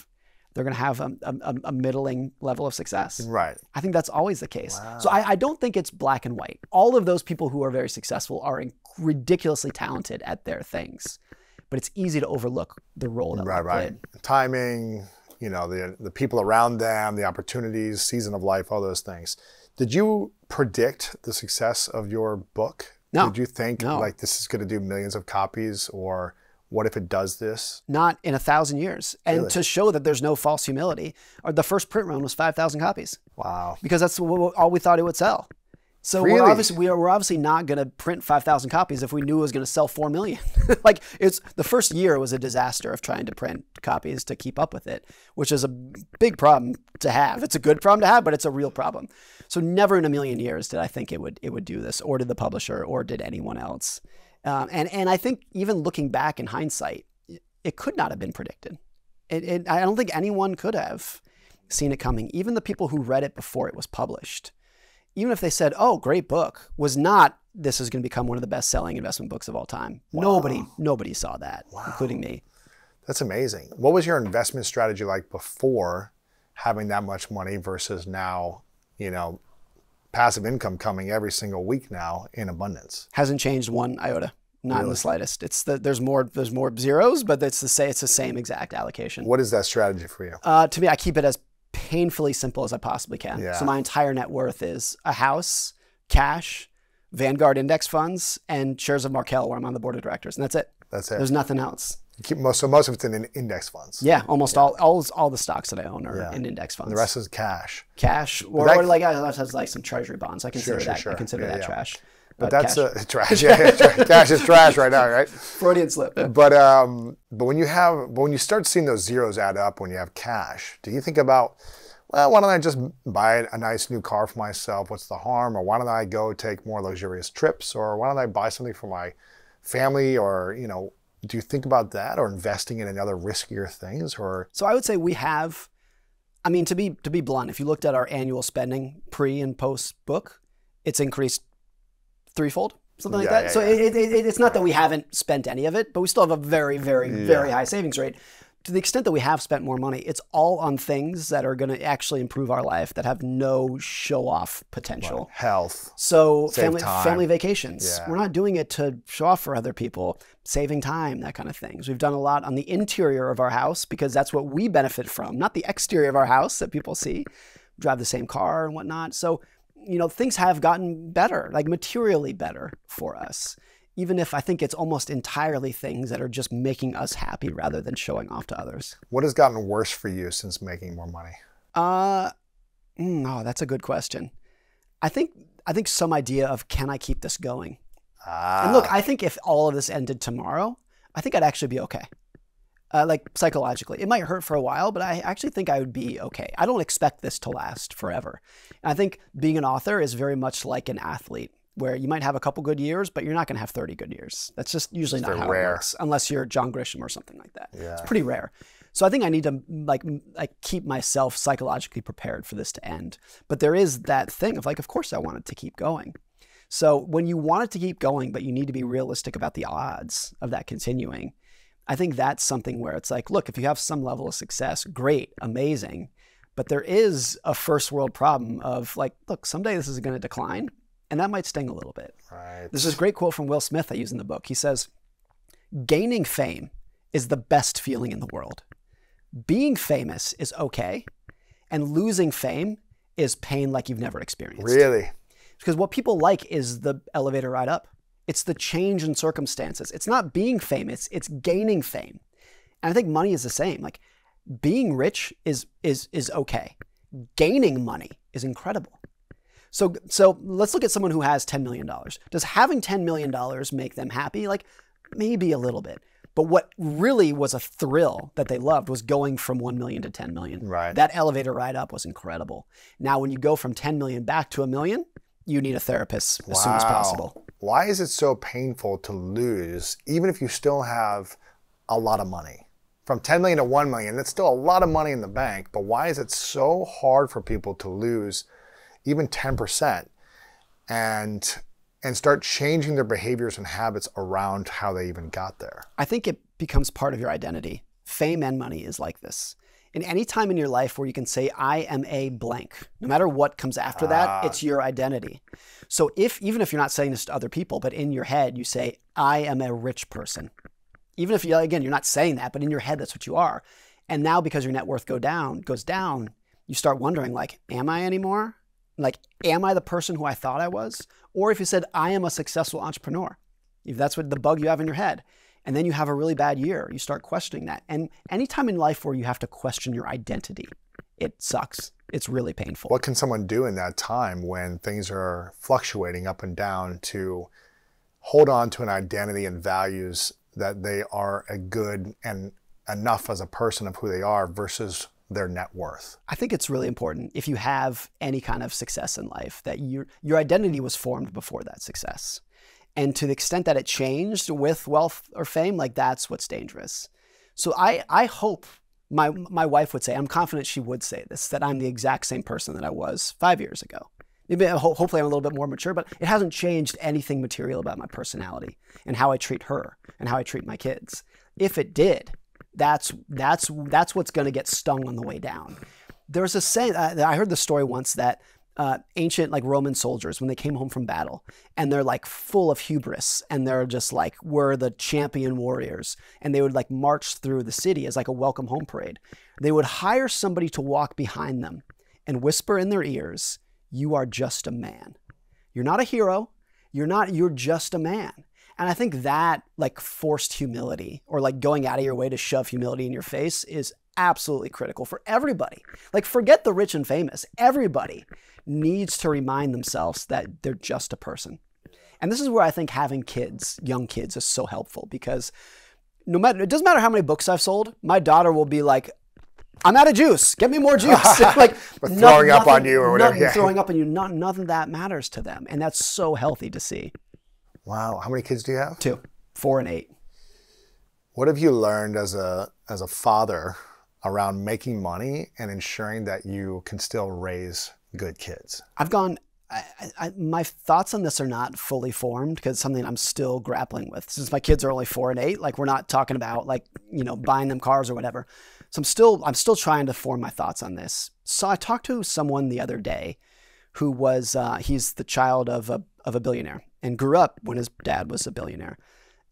they're going to have a, a, a middling level of success. Right. I think that's always the case. Wow. So I, I don't think it's black and white. All of those people who are very successful are ridiculously talented at their things, but it's easy to overlook the role that right, right. played. Timing, you know, the the people around them, the opportunities, season of life, all those things. Did you predict the success of your book? No. Did you think no. like this is going to do millions of copies, or what if it does this? Not in a thousand years. And really? To show that there's no false humility, the first print run was five thousand copies. Wow. Because that's all we thought it would sell. So really? we're, obviously, we're obviously not going to print five thousand copies if we knew it was going to sell four million. Like, it's the first year was a disaster of trying to print copies to keep up with it, which is a big problem to have. It's a good problem to have, but it's a real problem. So never in a million years did I think it would, it would do this, or did the publisher, or did anyone else. Um, and, and I think even looking back in hindsight, it could not have been predicted. It, it, I don't think anyone could have seen it coming. Even the people who read it before it was published, even if they said, oh, great book, was not, this is going to become one of the best-selling investment books of all time. Wow. Nobody, nobody saw that, wow. including me. That's amazing. What was your investment strategy like before having that much money versus now, you know, passive income coming every single week now in abundance? Hasn't changed one iota. Not really? In the slightest. It's the, there's more there's more zeros, but it's the say it's the same exact allocation. What is that strategy for you? Uh, to me, I keep it as painfully simple as I possibly can. Yeah. So my entire net worth is a house, cash, Vanguard index funds, and shares of Markel, where I'm on the board of directors, and that's it. That's it. There's nothing else. You keep most so most of it's in index funds. Yeah, almost yeah. all all all the stocks that I own are yeah. in index funds. And the rest is cash. Cash, or, that, or like I have like some treasury bonds. I consider sure, that. Sure, sure. I consider yeah, that yeah. trash. But, but that's cash. A, trash. Yeah, tra cash is trash right now, right? Freudian slip. Yeah. But um, but when you have, but when you start seeing those zeros add up, when you have cash, do you think about, well, why don't I just buy a nice new car for myself? What's the harm? Or why don't I go take more luxurious trips? Or why don't I buy something for my family? Or you know, do you think about that or investing in other riskier things? Or so I would say we have. I mean, to be to be blunt, if you looked at our annual spending pre and post book, it's increased threefold, something yeah, like that. Yeah, so yeah. It, it, it, it's not that we haven't spent any of it, but we still have a very, very, yeah. very high savings rate. To the extent that we have spent more money, it's all on things that are going to actually improve our life, that have no show-off potential. Right. Health. So family, family vacations. Yeah. We're not doing it to show off for other people. Saving time, that kind of things. We've done a lot on the interior of our house because that's what we benefit from, not the exterior of our house that people see. We drive the same car and whatnot. So you know, things have gotten better, like materially better for us, even if I think it's almost entirely things that are just making us happy rather than showing off to others. What has gotten worse for you since making more money? Uh, mm, oh, that's a good question. I think, I think some idea of, can I keep this going? Ah. And look, I think if all of this ended tomorrow, I think I'd actually be okay. Uh, like psychologically, it might hurt for a while, but I actually think I would be okay. I don't expect this to last forever. And I think being an author is very much like an athlete, where you might have a couple good years, but you're not going to have thirty good years. That's just usually not how it works, unless you're John Grisham or something like that. Yeah. It's pretty rare. So I think I need to like like keep myself psychologically prepared for this to end. But there is that thing of like, of course I want it to keep going. So when you want it to keep going, but you need to be realistic about the odds of that continuing. I think that's something where it's like, look, if you have some level of success, great, amazing, but there is a first world problem of like, look, someday this is going to decline, and that might sting a little bit. Right. This is a great quote from Will Smith I use in the book. He says, gaining fame is the best feeling in the world. Being famous is okay, and losing fame is pain like you've never experienced. Really? Because what people like is the elevator ride up. It's the change in circumstances. It's not being famous, it's gaining fame. And I think money is the same. Like being rich is is is okay. Gaining money is incredible. So so let's look at someone who has ten million dollars. Does having ten million dollars make them happy? Like maybe a little bit. But what really was a thrill that they loved was going from one million to ten million. Right. That elevator ride up was incredible. Now when you go from ten million back to a million, you need a therapist as wow. soon as possible. Why is it so painful to lose, even if you still have a lot of money? From ten million to one million, that's still a lot of money in the bank, but why is it so hard for people to lose even ten percent and, and start changing their behaviors and habits around how they even got there? I think it becomes part of your identity. Fame and money is like this. In any time in your life where you can say, I am a blank, no matter what comes after that, ah. it's your identity. So if, even if you're not saying this to other people, but in your head, you say, I am a rich person. Even if, you, again, you're not saying that, but in your head, that's what you are. And now because your net worth go down, goes down, you start wondering like, am I anymore? Like, am I the person who I thought I was? Or if you said, I am a successful entrepreneur, if that's what the bug you have in your head. And then you have a really bad year, you start questioning that. And any time in life where you have to question your identity, it sucks. It's really painful. What can someone do in that time when things are fluctuating up and down to hold on to an identity and values that they are a good and enough as a person of who they are versus their net worth? I think it's really important, if you have any kind of success in life, that your, your identity was formed before that success. And to the extent that it changed with wealth or fame, like that's what's dangerous. So I, I hope my, my wife would say, I'm confident she would say this, that I'm the exact same person that I was five years ago. Maybe hopefully I'm a little bit more mature, but it hasn't changed anything material about my personality and how I treat her and how I treat my kids. If it did, that's that's that's what's going to get stung on the way down. There's a saying, I heard the story once that uh, ancient like Roman soldiers, when they came home from battle and they're like full of hubris and they're just like, we're the champion warriors, and they would like march through the city as like a welcome home parade. They would hire somebody to walk behind them and whisper in their ears, "You are just a man. You're not a hero. You're not, you're just a man." And I think that like forced humility, or like going out of your way to shove humility in your face, is absolutely critical for everybody. Like, forget the rich and famous. Everybody needs to remind themselves that they're just a person. And this is where I think having kids, young kids, is so helpful, because no matter, it doesn't matter how many books I've sold, my daughter will be like, "I'm out of juice. Get me more juice." Like, throwing nothing, up on you or whatever. Nothing, yeah. Throwing up on you. Not, nothing that matters to them. And that's so healthy to see. Wow. How many kids do you have? Two. Four and eight. What have you learned as a, as a father around making money and ensuring that you can still raise good kids? I've gone... I, I, my thoughts on this are not fully formed, because it's something I'm still grappling with. Since my kids are only four and eight, like, we're not talking about like, you know, buying them cars or whatever. So I'm still, I'm still trying to form my thoughts on this. So I talked to someone the other day who was, uh, he's the child of a, of a billionaire and grew up when his dad was a billionaire.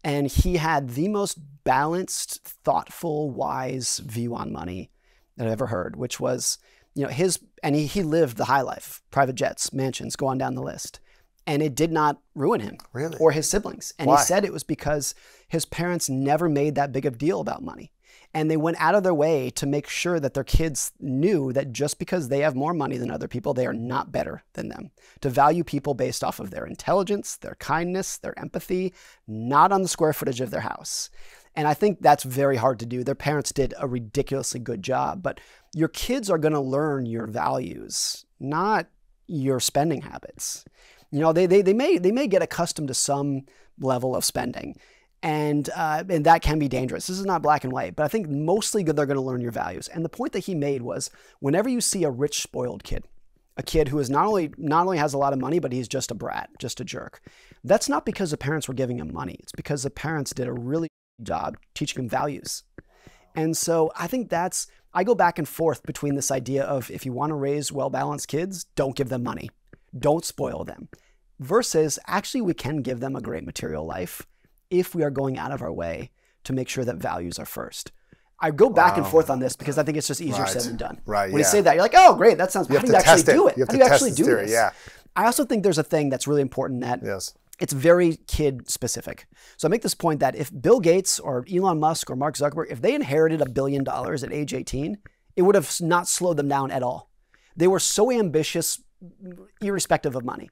And he had the most balanced, thoughtful, wise view on money that I've ever heard, which was, you know, his, and he, he lived the high life, private jets, mansions, go on down the list. And it did not ruin him, really? Or his siblings. And why? He said it was because his parents never made that big of a deal about money. And they went out of their way to make sure that their kids knew that just because they have more money than other people, they are not better than them. To value people based off of their intelligence, their kindness, their empathy, not on the square footage of their house. And I think that's very hard to do. Their parents did a ridiculously good job, but your kids are going to learn your values, not your spending habits. You know, they, they, they, may, they may get accustomed to some level of spending, and, uh, and that can be dangerous. This is not black and white, but I think mostly they're going to learn your values. And the point that he made was, whenever you see a rich, spoiled kid, a kid who is not only, not only has a lot of money, but he's just a brat, just a jerk, that's not because the parents were giving him money. It's because the parents did a really job teaching him values. And so I think that's, I go back and forth between this idea of, if you want to raise well-balanced kids, don't give them money, don't spoil them, versus actually we can give them a great material life if we are going out of our way to make sure that values are first. I go back wow. and forth on this because I think it's just easier right. said than done. Right. When yeah. you say that, you're like, oh, great, that sounds, you how do you actually it. do it? You how do you actually do theory. this? Yeah. I also think there's a thing that's really important that yes. it's very kid specific. So I make this point that if Bill Gates or Elon Musk or Mark Zuckerberg, if they inherited a billion dollars at age eighteen, it would have not slowed them down at all. They were so ambitious, irrespective of money.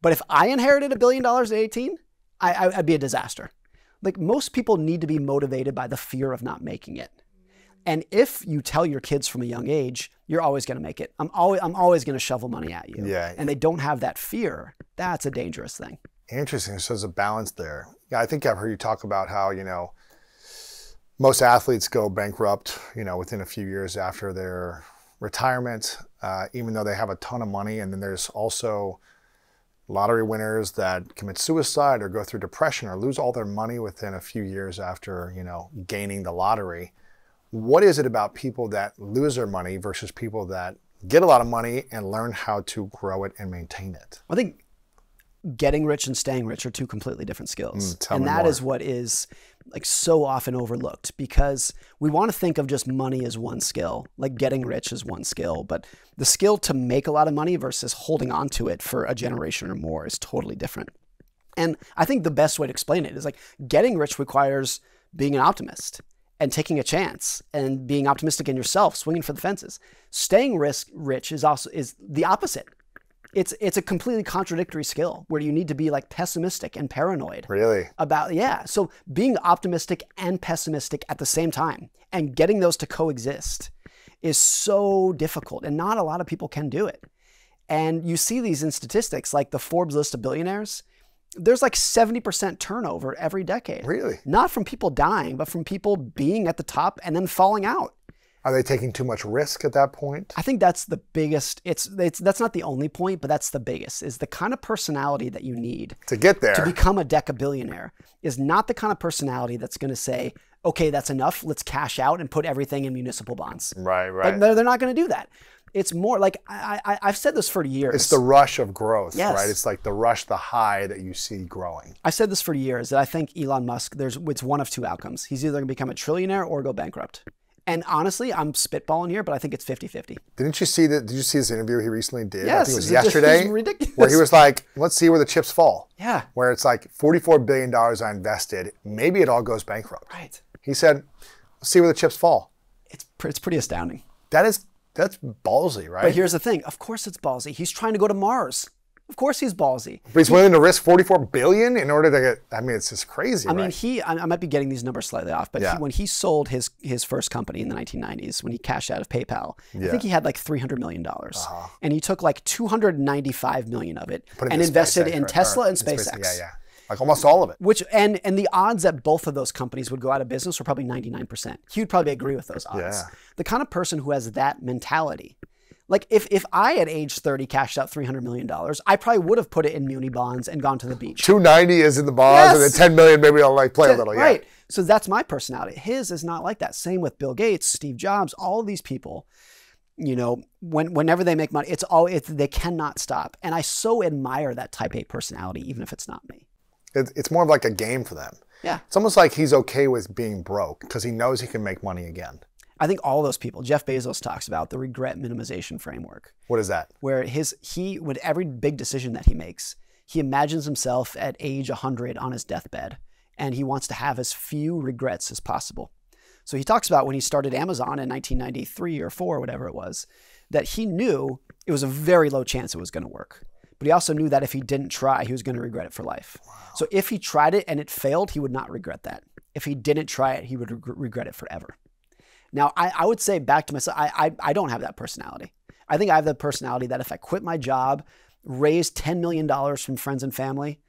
But if I inherited a billion dollars at eighteen, I, I'd be a disaster. Like, most people need to be motivated by the fear of not making it. And if you tell your kids from a young age, you're always going to make it. I'm always, I'm always going to shovel money at you. Yeah. And they don't have that fear. That's a dangerous thing. Interesting. So there's a balance there. Yeah, I think I've heard you talk about how, you know, most athletes go bankrupt, you know, within a few years after their retirement, uh, even though they have a ton of money. And then there's also lottery winners that commit suicide or go through depression or lose all their money within a few years after, you know, gaining the lottery. What is it about people that lose their money versus people that get a lot of money and learn how to grow it and maintain it? I think getting rich and staying rich are two completely different skills. Mm, and that more. is what is like so often overlooked, because we want to think of just money as one skill, like getting rich is one skill, but the skill to make a lot of money versus holding on to it for a generation or more is totally different. And I think the best way to explain it is, like, getting rich requires being an optimist and taking a chance and being optimistic in yourself, swinging for the fences. Staying risk rich is also is the opposite. It's, it's a completely contradictory skill where you need to be like pessimistic and paranoid. Really? About, yeah. So being optimistic and pessimistic at the same time and getting those to coexist is so difficult, and not a lot of people can do it. And you see these in statistics, like the Forbes list of billionaires, there's like seventy percent turnover every decade. Really? Not from people dying, but from people being at the top and then falling out. I Are they taking too much risk at that point? I think that's the biggest. It's, it's that's not the only point, but that's the biggest, is the kind of personality that you need to get there. To become a decabillionaire is not the kind of personality that's going to say, okay, that's enough. Let's cash out and put everything in municipal bonds. Right, right. Like, they're, they're not going to do that. It's more like, I, I, I've said this for years. It's the rush of growth, yes. right? It's like the rush, the high that you see growing. I've said this for years, that I think Elon Musk, there's it's one of two outcomes. He's either going to become a trillionaire or go bankrupt. And honestly, I'm spitballing here, but I think it's fifty fifty. Didn't you see that? Did you see this interview he recently did? Yes, I think it was yesterday. It's ridiculous. Where he was like, let's see where the chips fall. Yeah. Where it's like forty-four billion dollars I invested. Maybe it all goes bankrupt. Right. He said, let's see where the chips fall. It's, it's pretty astounding. That is... That's ballsy, right? But here's the thing. Of course it's ballsy. He's trying to go to Mars. Of course he's ballsy. But he's willing to risk forty-four billion dollars in order to get, I mean, it's just crazy, I right? mean, he, I might be getting these numbers slightly off, but yeah. he, when he sold his, his first company in the nineteen nineties, when he cashed out of PayPal, yeah. I think he had like three hundred million dollars. Uh-huh. And he took like two hundred ninety-five million dollars of it Put and invested SpaceX, in right? Tesla or, and SpaceX. SpaceX. Yeah, yeah. Like almost all of it. Which and and the odds that both of those companies would go out of business were probably ninety-nine percent. He would probably agree with those odds. Yeah. The kind of person who has that mentality. Like if, if I at age thirty cashed out three hundred million dollars, I probably would have put it in muni bonds and gone to the beach. two ninety is in the bonds, yes. and then ten million maybe I'll like play a little. Yeah. Right. So that's my personality. His is not like that. Same with Bill Gates, Steve Jobs, all of these people. You know, when, whenever they make money, it's all it's, they cannot stop. And I so admire that type A personality, even if it's not me. It's more of like a game for them. Yeah. It's almost like he's okay with being broke because he knows he can make money again. I think all those people, Jeff Bezos talks about the regret minimization framework. What is that? Where his, he, with every big decision that he makes, he imagines himself at age one hundred on his deathbed, and he wants to have as few regrets as possible. So he talks about when he started Amazon in nineteen ninety-three or four, whatever it was, that he knew it was a very low chance it was going to work. But he also knew that if he didn't try, he was going to regret it for life. Wow. So if he tried it and it failed, he would not regret that. If he didn't try it, he would re regret it forever. Now, I, I would say back to myself, I, I, I don't have that personality. I think I have the personality that if I quit my job, raised ten million dollars from friends and family,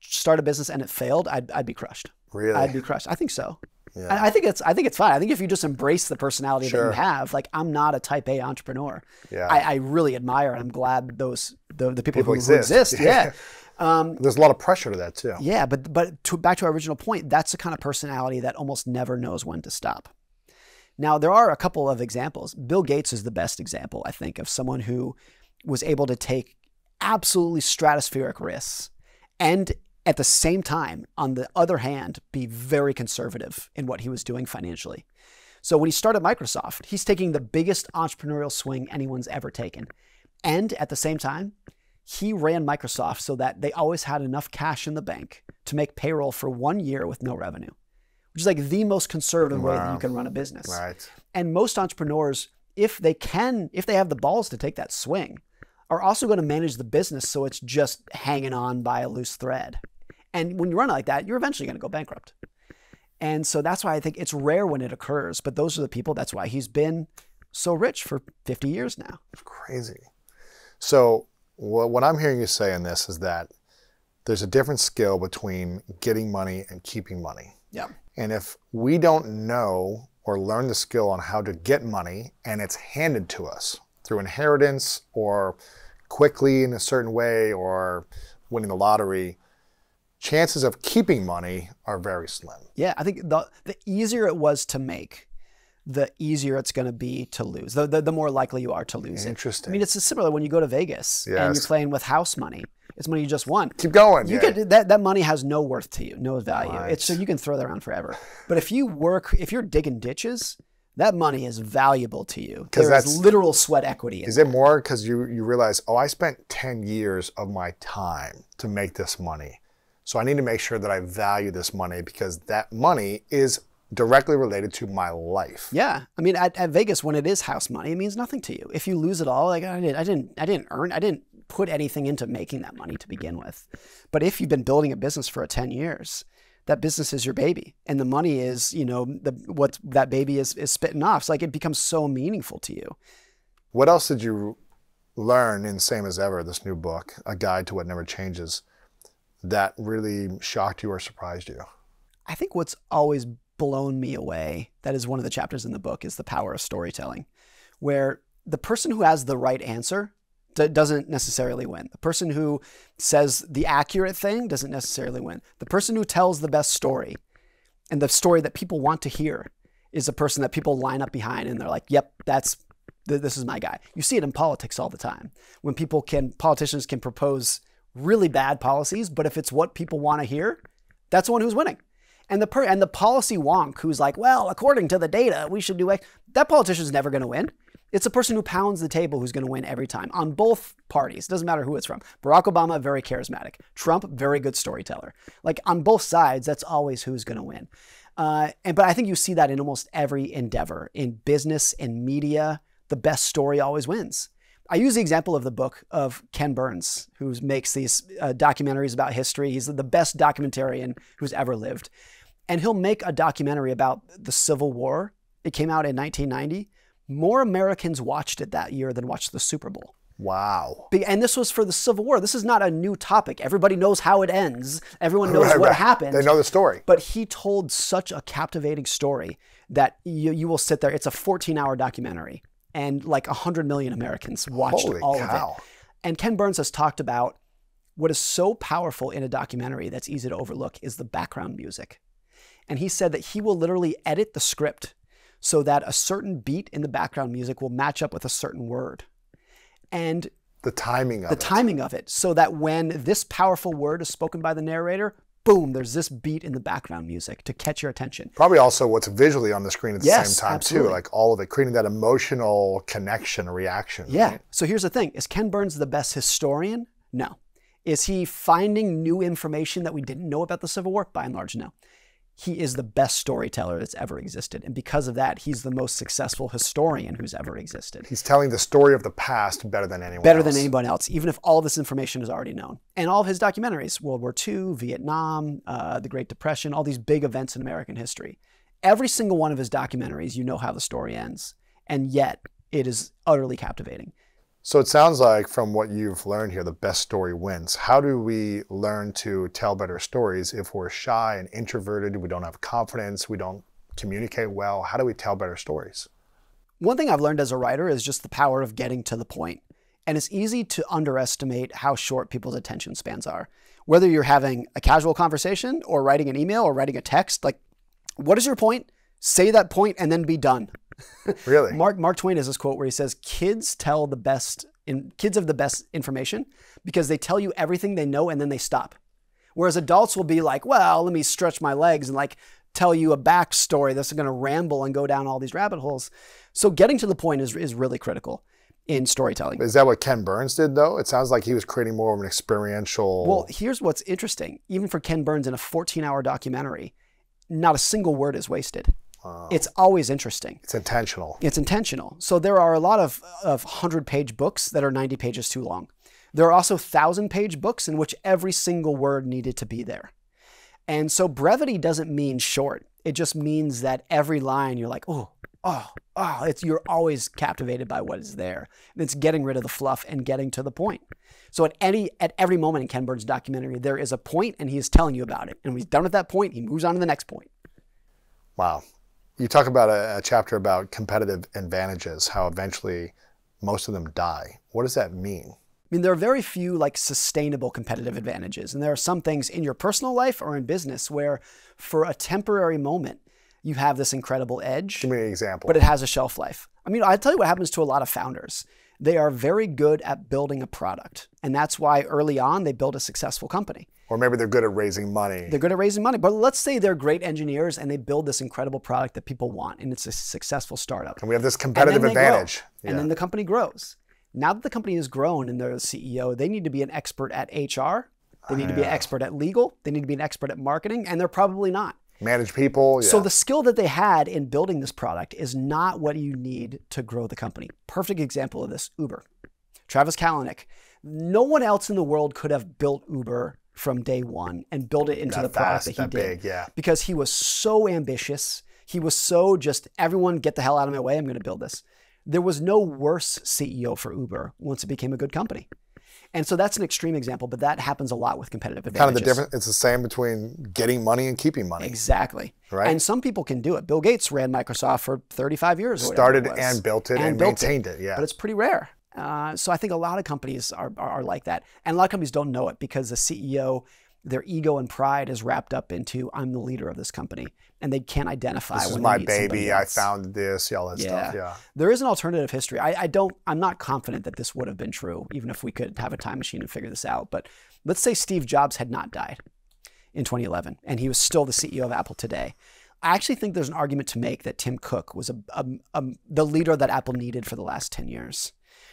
start a business and it failed, I'd, I'd be crushed. Really? I'd be crushed. I think so. Yeah. I, I think it's I think it's fine. I think if you just embrace the personality sure. that you have, like I'm not a type A entrepreneur. Yeah. I, I really admire and I'm glad those the, the people, people who exist. Who exist. Yeah. Um, There's a lot of pressure to that too. Yeah, but but to, back to our original point, that's the kind of personality that almost never knows when to stop. Now there are a couple of examples. Bill Gates is the best example, I think, of someone who was able to take absolutely stratospheric risks and at the same time, on the other hand, be very conservative in what he was doing financially. So when he started Microsoft, he's taking the biggest entrepreneurial swing anyone's ever taken. And at the same time, he ran Microsoft so that they always had enough cash in the bank to make payroll for one year with no revenue, which is like the most conservative wow. way that you can run a business. Right. And most entrepreneurs, if they can, if they have the balls to take that swing, are also going to manage the business so it's just hanging on by a loose thread. And when you run it like that, you're eventually going to go bankrupt. And so that's why I think it's rare when it occurs, but those are the people, that's why he's been so rich for fifty years now. It's crazy. So what I'm hearing you say in this is that there's a different skill between getting money and keeping money. Yeah. And if we don't know or learn the skill on how to get money and it's handed to us through inheritance or quickly in a certain way or winning the lottery, chances of keeping money are very slim. Yeah, I think the, the easier it was to make, the easier it's going to be to lose, the, the, the more likely you are to lose it. Interesting. I mean, it's similar when you go to Vegas yes. and you're playing with house money. It's money you just won. Keep going. You yeah. could, that, that money has no worth to you, no value. Right. It's, so you can throw that around forever. But if you work, if you're digging ditches, that money is valuable to you. There that's, is literal sweat equity. In is that. It more because you, you realize, oh, I spent ten years of my time to make this money. So I need to make sure that I value this money because that money is directly related to my life. Yeah. I mean, at, at Vegas, when it is house money, it means nothing to you. If you lose it all, like I, did, I, didn't, I didn't earn, I didn't put anything into making that money to begin with. But if you've been building a business for ten years, that business is your baby, and the money is, you know, the, what that baby is, is spitting off. So like it becomes so meaningful to you. What else did you learn in Same as Ever, this new book, A Guide to What Never Changes, that really shocked you or surprised you? I think what's always blown me away. That is one of the chapters in the book, is the power of storytelling, where the person who has the right answer doesn't necessarily win. The person who says the accurate thing doesn't necessarily win. The person who tells the best story and the story that people want to hear is the person that people line up behind and they're like, yep, that's, th this is my guy. You see it in politics all the time when people can, politicians can propose really bad policies, but if it's what people want to hear, that's the one who's winning. And the, per and the policy wonk who's like, well, according to the data, we should do X. That politician's never going to win. It's the person who pounds the table who's going to win every time on both parties. It doesn't matter who it's from. Barack Obama, very charismatic. Trump, very good storyteller. Like on both sides, that's always who's going to win. Uh, and but I think you see that in almost every endeavor. In business, in media, the best story always wins. I use the example of the book of Ken Burns, who makes these uh, documentaries about history. He's the best documentarian who's ever lived. And he'll make a documentary about the Civil War. It came out in nineteen ninety. More Americans watched it that year than watched the Super Bowl. Wow. And this was for the Civil War. This is not a new topic. Everybody knows how it ends. Everyone knows right, what right. happened. They know the story. But he told such a captivating story that you, you will sit there. It's a fourteen hour documentary. And like one hundred million Americans watched Holy all cow. of it. And Ken Burns has talked about what is so powerful in a documentary that's easy to overlook is the background music. And he said that he will literally edit the script so that a certain beat in the background music will match up with a certain word. And the timing of the it. The timing of it. So that when this powerful word is spoken by the narrator, boom, there's this beat in the background music to catch your attention. Probably also what's visually on the screen at the yes, same time absolutely. too, like all of it, creating that emotional connection, reaction. Yeah, right? So here's the thing, is Ken Burns the best historian? No. Is he finding new information that we didn't know about the Civil War? By and large, no. He is the best storyteller that's ever existed. And because of that, he's the most successful historian who's ever existed. He's telling the story of the past better than anyone better else. Better than anyone else, even if all this information is already known. And all of his documentaries, World War Two, Vietnam, uh, the Great Depression, all these big events in American history. Every single one of his documentaries, you know how the story ends. And yet, it is utterly captivating. So it sounds like from what you've learned here, the best story wins. How do we learn to tell better stories if we're shy and introverted, we don't have confidence, we don't communicate well? How do we tell better stories? One thing I've learned as a writer is just the power of getting to the point. And it's easy to underestimate how short people's attention spans are. Whether you're having a casual conversation or writing an email or writing a text, like, what is your point? Say that point and then be done. Really? Mark, Mark Twain has this quote where he says, kids tell the best, in, kids have the best information because they tell you everything they know and then they stop. Whereas adults will be like, well, let me stretch my legs and like tell you a backstory that's going to ramble and go down all these rabbit holes. So getting to the point is, is really critical in storytelling. Is that what Ken Burns did though? It sounds like he was creating more of an experiential... Well, here's what's interesting. Even for Ken Burns in a fourteen hour documentary, not a single word is wasted. It's always interesting. It's intentional. It's intentional. So there are a lot of, of one hundred page books that are ninety pages too long. There are also one thousand page books in which every single word needed to be there. And so brevity doesn't mean short. It just means that every line you're like, oh, oh, oh, it's, you're always captivated by what is there. And it's getting rid of the fluff and getting to the point. So at, any, at every moment in Ken Burns' documentary, there is a point and he is telling you about it. And when he's done at that point, he moves on to the next point. Wow. You talk about a, a chapter about competitive advantages, how eventually most of them die. What does that mean? I mean, there are very few like sustainable competitive advantages. And there are some things in your personal life or in business where for a temporary moment, you have this incredible edge. Give me an example. But it has a shelf life. I mean, I'll tell you what happens to a lot of founders. They are very good at building a product. And that's why early on, they build a successful company. Or maybe they're good at raising money. They're good at raising money. But let's say they're great engineers and they build this incredible product that people want. And it's a successful startup. And we have this competitive advantage. Yeah. And then the company grows. Now that the company has grown and they're the C E O, they need to be an expert at H R. They need to be an expert at legal. They need to be an expert at marketing. And they're probably not. Manage people. Yeah. So the skill that they had in building this product is not what you need to grow the company. Perfect example of this, Uber. Travis Kalanick. No one else in the world could have built Uber from day one and build it into that the product fast, that he that did. Big, yeah. Because he was so ambitious. He was so just, everyone get the hell out of my way. I'm going to build this. There was no worse C E O for Uber once it became a good company. And so that's an extreme example, but that happens a lot with competitive advantages. Kind of the difference, it's the same between getting money and keeping money. Exactly. Right. And some people can do it. Bill Gates ran Microsoft for thirty-five years. Started and built it and, and built maintained it. it, yeah. But it's pretty rare. Uh, so I think a lot of companies are, are, are like that. And a lot of companies don't know it because the C E O, their ego and pride is wrapped up into, I'm the leader of this company. And they can't identify. This is my baby, I found this, all that stuff, yeah. There is an alternative history. I, I don't, I'm not confident that this would have been true, even if we could have a time machine and figure this out. But let's say Steve Jobs had not died in twenty eleven, and he was still the C E O of Apple today. I actually think there's an argument to make that Tim Cook was a, a, a, the leader that Apple needed for the last ten years.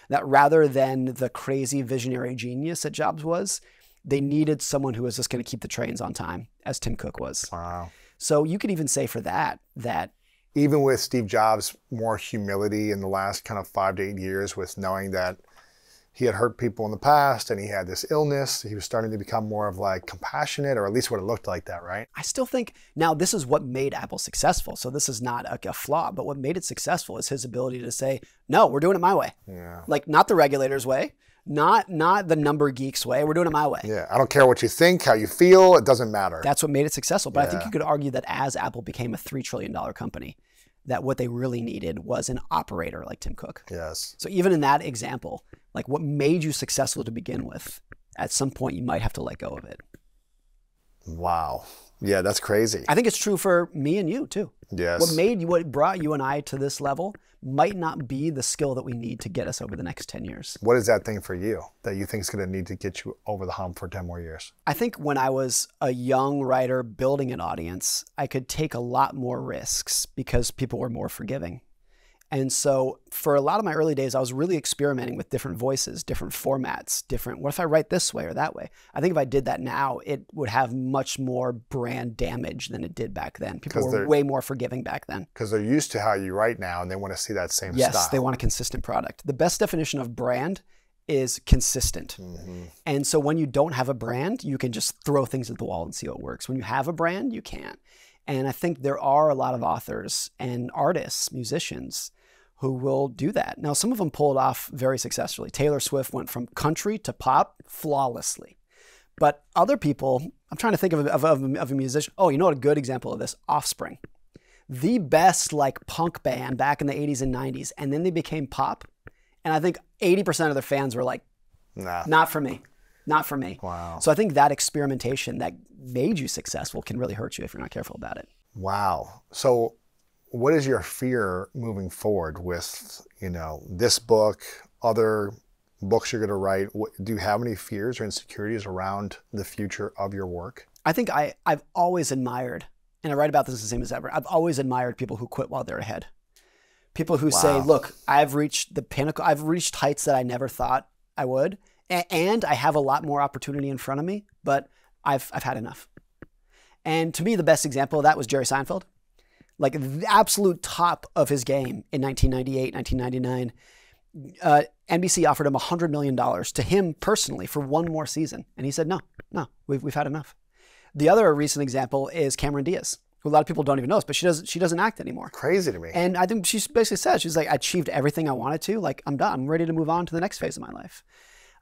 That rather than the crazy visionary genius that Jobs was, they needed someone who was just going to keep the trains on time, as Tim Cook was. Wow. So you could even say for that, that even with Steve Jobs, more humility in the last kind of five to eight years with knowing that he had hurt people in the past and he had this illness, he was starting to become more of like compassionate, or at least what it looked like that, right? I still think now this is what made Apple successful. So this is not a, a flaw, but what made it successful is his ability to say, no, we're doing it my way. Yeah. Like not the regulator's way. Not not the number geeks way. We're doing it my way. Yeah, I don't care what you think, how you feel. It doesn't matter. That's what made it successful. But yeah. I think you could argue that as Apple became a three trillion dollar company, that what they really needed was an operator like Tim Cook. Yes. So even in that example, like what made you successful to begin with, at some point you might have to let go of it. Wow. Yeah, that's crazy. I think it's true for me and you too. Yes. What made you, what brought you and I to this level might not be the skill that we need to get us over the next ten years. What is that thing for you that you think is going to need to get you over the hump for ten more years? I think when I was a young writer building an audience, I could take a lot more risks because people were more forgiving. And so for a lot of my early days, I was really experimenting with different voices, different formats, different, what if I write this way or that way? I think if I did that now, it would have much more brand damage than it did back then. People were way more forgiving back then. Because they're used to how you write now and they want to see that same yes, style. Yes, they want a consistent product. The best definition of brand is consistent. Mm-hmm. And so when you don't have a brand, you can just throw things at the wall and see what works. When you have a brand, you can't. And I think there are a lot of authors and artists, musicians, who will do that. Now, some of them pulled off very successfully. Taylor Swift went from country to pop flawlessly. But other people, I'm trying to think of a, of, a, of a musician. Oh, you know what a good example of this? Offspring. The best like punk band back in the eighties and nineties, and then they became pop. And I think eighty percent of their fans were like, nah. Not for me, not for me. Wow. So I think that experimentation that made you successful can really hurt you if you're not careful about it. Wow. So what is your fear moving forward with, you know, this book, other books you're going to write? What, do you have any fears or insecurities around the future of your work? I think I, I've always admired, and I write about this the same as ever, I've always admired people who quit while they're ahead. People who wow. say, look, I've reached the pinnacle, I've reached heights that I never thought I would, and I have a lot more opportunity in front of me, but I've, I've had enough. And to me, the best example of that was Jerry Seinfeld. Like the absolute top of his game in nineteen ninety-eight, nineteen ninety-nine, uh, N B C offered him one hundred million dollars to him personally for one more season. And he said, no, no, we've, we've had enough. The other recent example is Cameron Diaz, who a lot of people don't even know, but she doesn't, she doesn't act anymore. Crazy to me. And I think she basically said, she's like, I achieved everything I wanted to. Like, I'm done. I'm ready to move on to the next phase of my life.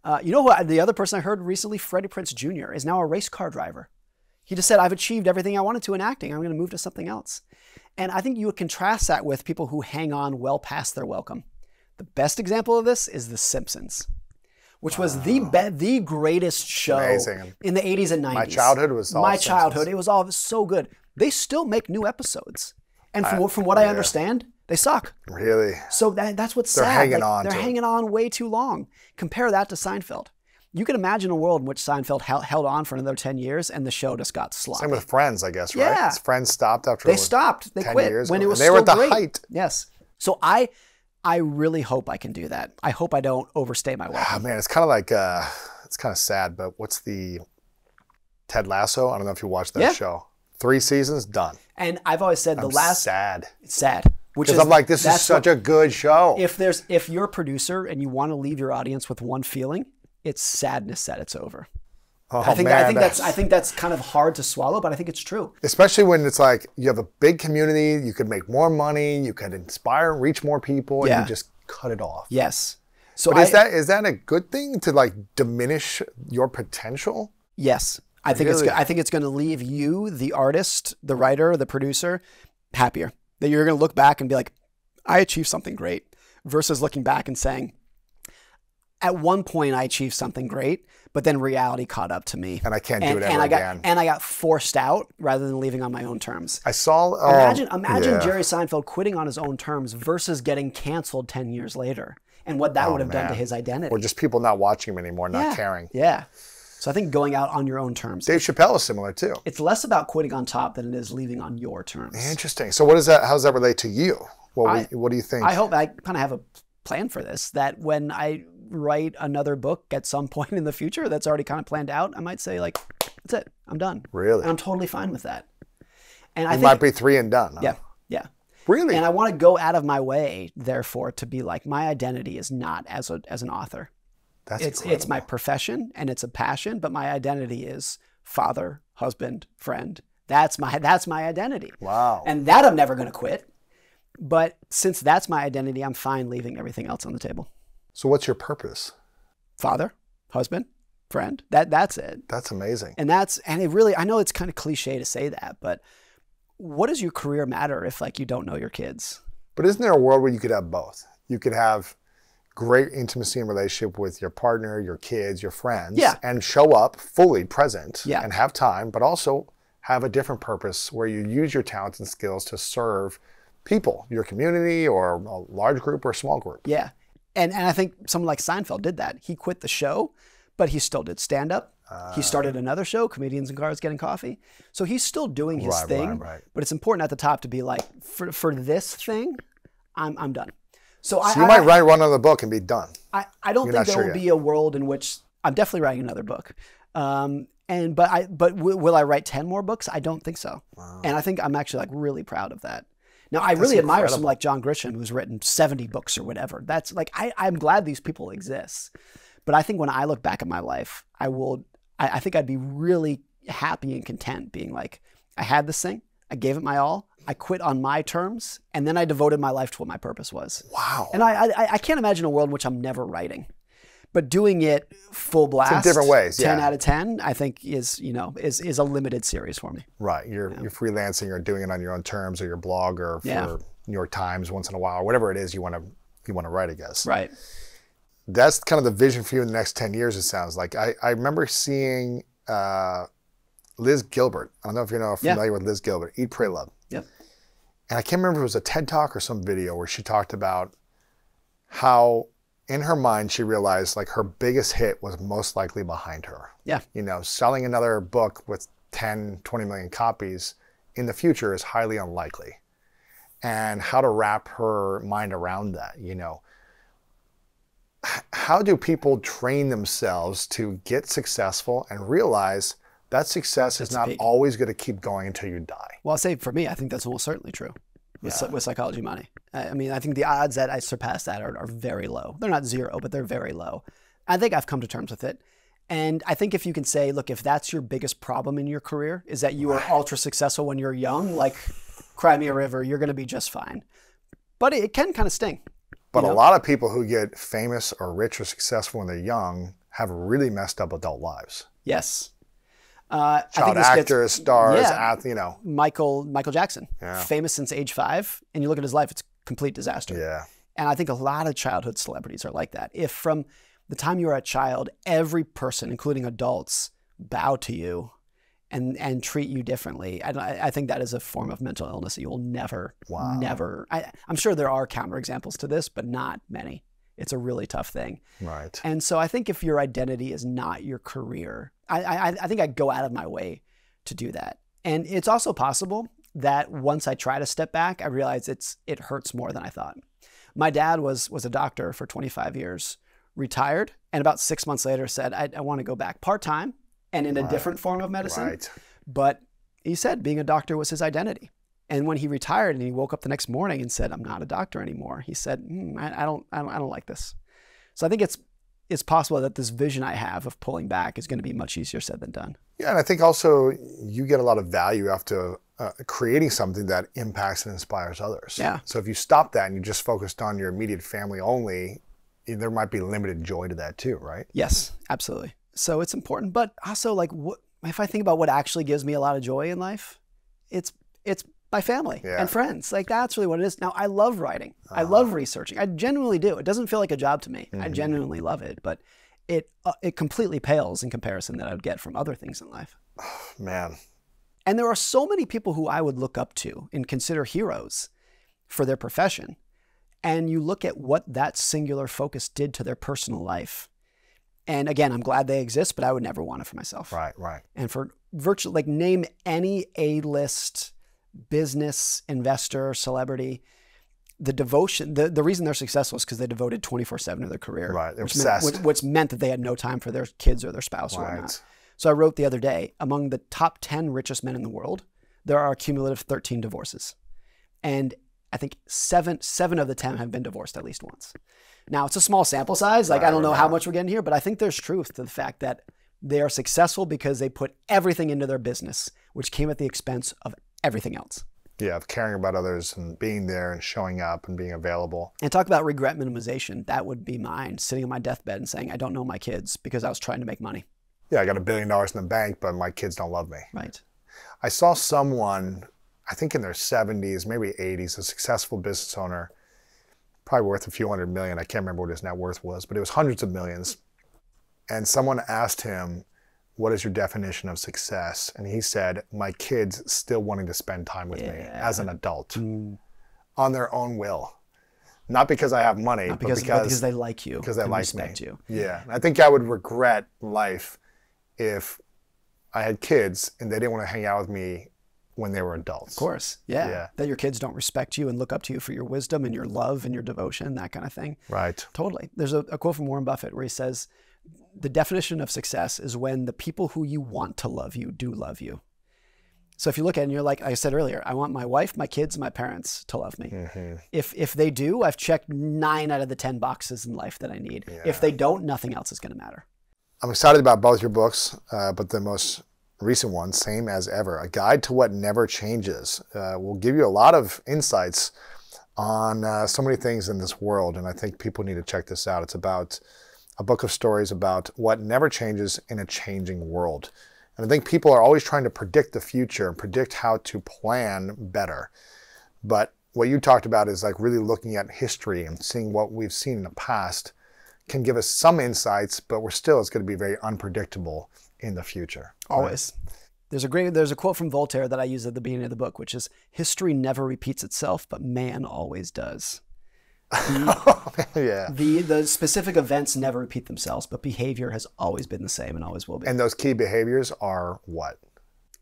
Uh, you know who, the other person I heard recently, Freddie Prinze Junior is now a race car driver. He just said, I've achieved everything I wanted to in acting. I'm going to move to something else. And I think you would contrast that with people who hang on well past their welcome. The best example of this is The Simpsons, which wow. was the be the greatest show Amazing. In the eighties and nineties. My childhood was all My Simpsons. childhood, it was all it was so good. They still make new episodes. And from, I, from what yeah. I understand, they suck. Really? So that, that's what's they're sad. Hanging like, on they're to hanging it. on way too long. Compare that to Seinfeld. You can imagine a world in which Seinfeld held on for another ten years and the show just got sloppy. Same with Friends, I guess, right? Yeah. Friends stopped after They stopped. They quit years when it was and they still were at the great. height. Yes. So I I really hope I can do that. I hope I don't overstay my welcome. Oh, man, it's kind of like, uh, it's kind of sad, but what's the Ted Lasso? I don't know if you watched that yeah. show. Three seasons, done. And I've always said I'm the last- sad. It's sad. Because I'm like, this is such what, a good show. If, there's, if you're a producer and you want to leave your audience with one feeling, it's sadness that it's over. Oh, I think, man, I think that's, that's I think that's kind of hard to swallow, but I think it's true. Especially when it's like you have a big community, you could make more money, you could inspire, reach more people, yeah. and you just cut it off. Yes. So but is I, that is that a good thing to like diminish your potential? Yes, I think really? it's I think it's going to leave you, the artist, the writer, the producer, happier. That you're going to look back and be like, I achieved something great, versus looking back and saying, at one point I achieved something great, but then reality caught up to me, and I can't and, do it ever and I got, again. And I got forced out rather than leaving on my own terms. I saw. Um, imagine, imagine yeah. Jerry Seinfeld quitting on his own terms versus getting canceled ten years later, and what that oh, would have man. done to his identity. Or just people not watching him anymore, not yeah. caring. Yeah. So I think going out on your own terms. Dave Chappelle is similar too. It's less about quitting on top than it is leaving on your terms. Interesting. So what is that? How does that relate to you? Well, I, we, what do you think? I hope I kind of have a plan for this. That when I write another book at some point in the future that's already kind of planned out, I might say like, that's it, I'm done. Really? And I'm totally fine with that. And I it think- might be three and done. Huh? Yeah, yeah. Really? And I want to go out of my way, therefore, to be like, my identity is not as a as an author. That's it's incredible. It's my profession and it's a passion, but my identity is father, husband, friend. That's my that's my identity. Wow. And that I'm never going to quit. But since that's my identity, I'm fine leaving everything else on the table. So what's your purpose? Father, husband, friend. That that's it. That's amazing. And that's and it really I know it's kind of cliche to say that, but what does your career matter if like you don't know your kids? But isn't there a world where you could have both? You could have great intimacy and relationship with your partner, your kids, your friends, yeah. and show up fully present yeah. and have time, but also have a different purpose where you use your talents and skills to serve people, your community or a large group or a small group. Yeah. And, and I think someone like Seinfeld did that. He quit the show, but he still did stand-up. Uh, he started another show, Comedians in Cars Getting Coffee. So he's still doing his right, thing, right, right. but it's important at the top to be like, for, for this thing, I'm, I'm done. So, so I, you I, might write one other book and be done. I, I don't You're think there sure will yet. be a world in which I'm definitely writing another book. Um, and but I but w will I write ten more books? I don't think so. Wow. And I think I'm actually like really proud of that. Now I that's really admire incredible. someone like John Grisham who's written seventy books or whatever. That's like I I'm glad these people exist, but I think when I look back at my life, I will I, I think I'd be really happy and content being like I had this thing, I gave it my all. I quit on my terms, and then I devoted my life to what my purpose was. Wow. And I, I, I can't imagine a world in which I'm never writing, but doing it full blast, in different ways, ten yeah. out of ten, I think is you know is is a limited series for me. Right, you're yeah. you're freelancing or doing it on your own terms, or your blog, or for yeah. New York Times once in a while, or whatever it is you want to you want to write, I guess. Right. That's kind of the vision for you in the next ten years. It sounds like I I remember seeing uh, Liz Gilbert. I don't know if you're familiar yeah. with Liz Gilbert. Eat, Pray, Love. Yep. And I can't remember if it was a TED Talk or some video where she talked about how in her mind she realized like her biggest hit was most likely behind her. Yeah. You know, selling another book with ten, twenty million copies in the future is highly unlikely. And how to wrap her mind around that, you know. How do people train themselves to get successful and realize that success is not always going to keep going until you die? Well, I'll say for me, I think that's almost certainly true with, yeah. with Psychology Money. I mean, I think the odds that I surpass that are, are very low. They're not zero, but they're very low. I think I've come to terms with it. And I think if you can say, look, if that's your biggest problem in your career, is that you are ultra successful when you're young, like cry me a river, you're going to be just fine. But it can kind of sting. But a lot of people who get famous or rich or successful when they're young have really messed up adult lives. Yes. Uh, Child I think actors, gets, stars, yeah, ath you know. Michael Michael Jackson, yeah. famous since age five, and you look at his life, it's a complete disaster. Yeah. And I think a lot of childhood celebrities are like that. If from the time you were a child, every person, including adults, bow to you and and treat you differently, I, I think that is a form of mental illness that you will never, wow. never. I, I'm sure there are counterexamples to this, but not many. It's a really tough thing. Right. And so I think if your identity is not your career, I, I, I think I go out of my way to do that. And it's also possible that once I try to step back, I realize it's it hurts more than I thought. My dad was was a doctor for twenty-five years, retired, and about six months later said, I, I want to go back part-time and in right. a different form of medicine. Right. But he said being a doctor was his identity. And when he retired and he woke up the next morning and said, I'm not a doctor anymore, he said, mm, I, I, don't, I don't I don't like this. So I think it's it's possible that this vision I have of pulling back is going to be much easier said than done. Yeah, and I think also you get a lot of value after uh, creating something that impacts and inspires others. Yeah. So if you stop that and you just focused on your immediate family only, there might be limited joy to that too, right? Yes, absolutely. So it's important, but also like what, if I think about what actually gives me a lot of joy in life, it's it's my family yeah. and friends. Like that's really what it is. Now I love writing. Uh-huh. I love researching. I genuinely do. It doesn't feel like a job to me. Mm-hmm. I genuinely love it, but it uh, it completely pales in comparison that I would get from other things in life. Oh, man. And there are so many people who I would look up to and consider heroes for their profession. And you look at what that singular focus did to their personal life. And again, I'm glad they exist, but I would never want it for myself. Right, right. And for virtually, like name any A-list business, investor, celebrity, the devotion, the, the reason they're successful is because they devoted twenty-four seven to their career. Right, they're obsessed. Meant, which meant that they had no time for their kids or their spouse right. or whatnot. So I wrote the other day, among the top ten richest men in the world, there are a cumulative thirteen divorces. And I think seven seven of the ten have been divorced at least once. Now, it's a small sample size. Like, right, I don't know right. how much we're getting here, but I think there's truth to the fact that they are successful because they put everything into their business, which came at the expense of everything else. Yeah, of caring about others and being there and showing up and being available. And talk about regret minimization. That would be mine, sitting on my deathbed and saying, I don't know my kids because I was trying to make money. Yeah, I got a billion dollars in the bank, but my kids don't love me. Right. I saw someone... I think in their seventies, maybe eighties, a successful business owner, probably worth a few hundred million. I can't remember what his net worth was, but it was hundreds of millions. And someone asked him, what is your definition of success? And he said, my kids still wanting to spend time with yeah. me as an adult mm. on their own will. Not because I have money, Not because, but, because, but because they like you. Because they like respect me. You. Yeah. I think I would regret life if I had kids and they didn't want to hang out with me when they were adults. Of course, yeah. yeah. That your kids don't respect you and look up to you for your wisdom and your love and your devotion, that kind of thing. Right. Totally. There's a, a quote from Warren Buffett where he says, the definition of success is when the people who you want to love you do love you. So if you look at it and you're like, I said earlier, I want my wife, my kids, my parents to love me. Mm-hmm. If if they do, I've checked nine out of the ten boxes in life that I need. Yeah. If they don't, nothing else is gonna matter. I'm excited about both your books, uh, but the most recent one, Same as Ever, A Guide to What Never Changes, uh, will give you a lot of insights on uh, so many things in this world, and I think people need to check this out. It's about a book of stories about what never changes in a changing world. And I think people are always trying to predict the future and predict how to plan better. But what you talked about is like really looking at history and seeing what we've seen in the past can give us some insights, but we're still, it's going to be very unpredictable in the future. Always. Right. There's a great, there's a quote from Voltaire that I use at the beginning of the book, which is, history never repeats itself, but man always does. The, yeah. the, the specific events never repeat themselves, but behavior has always been the same and always will be. And those key behaviors are what?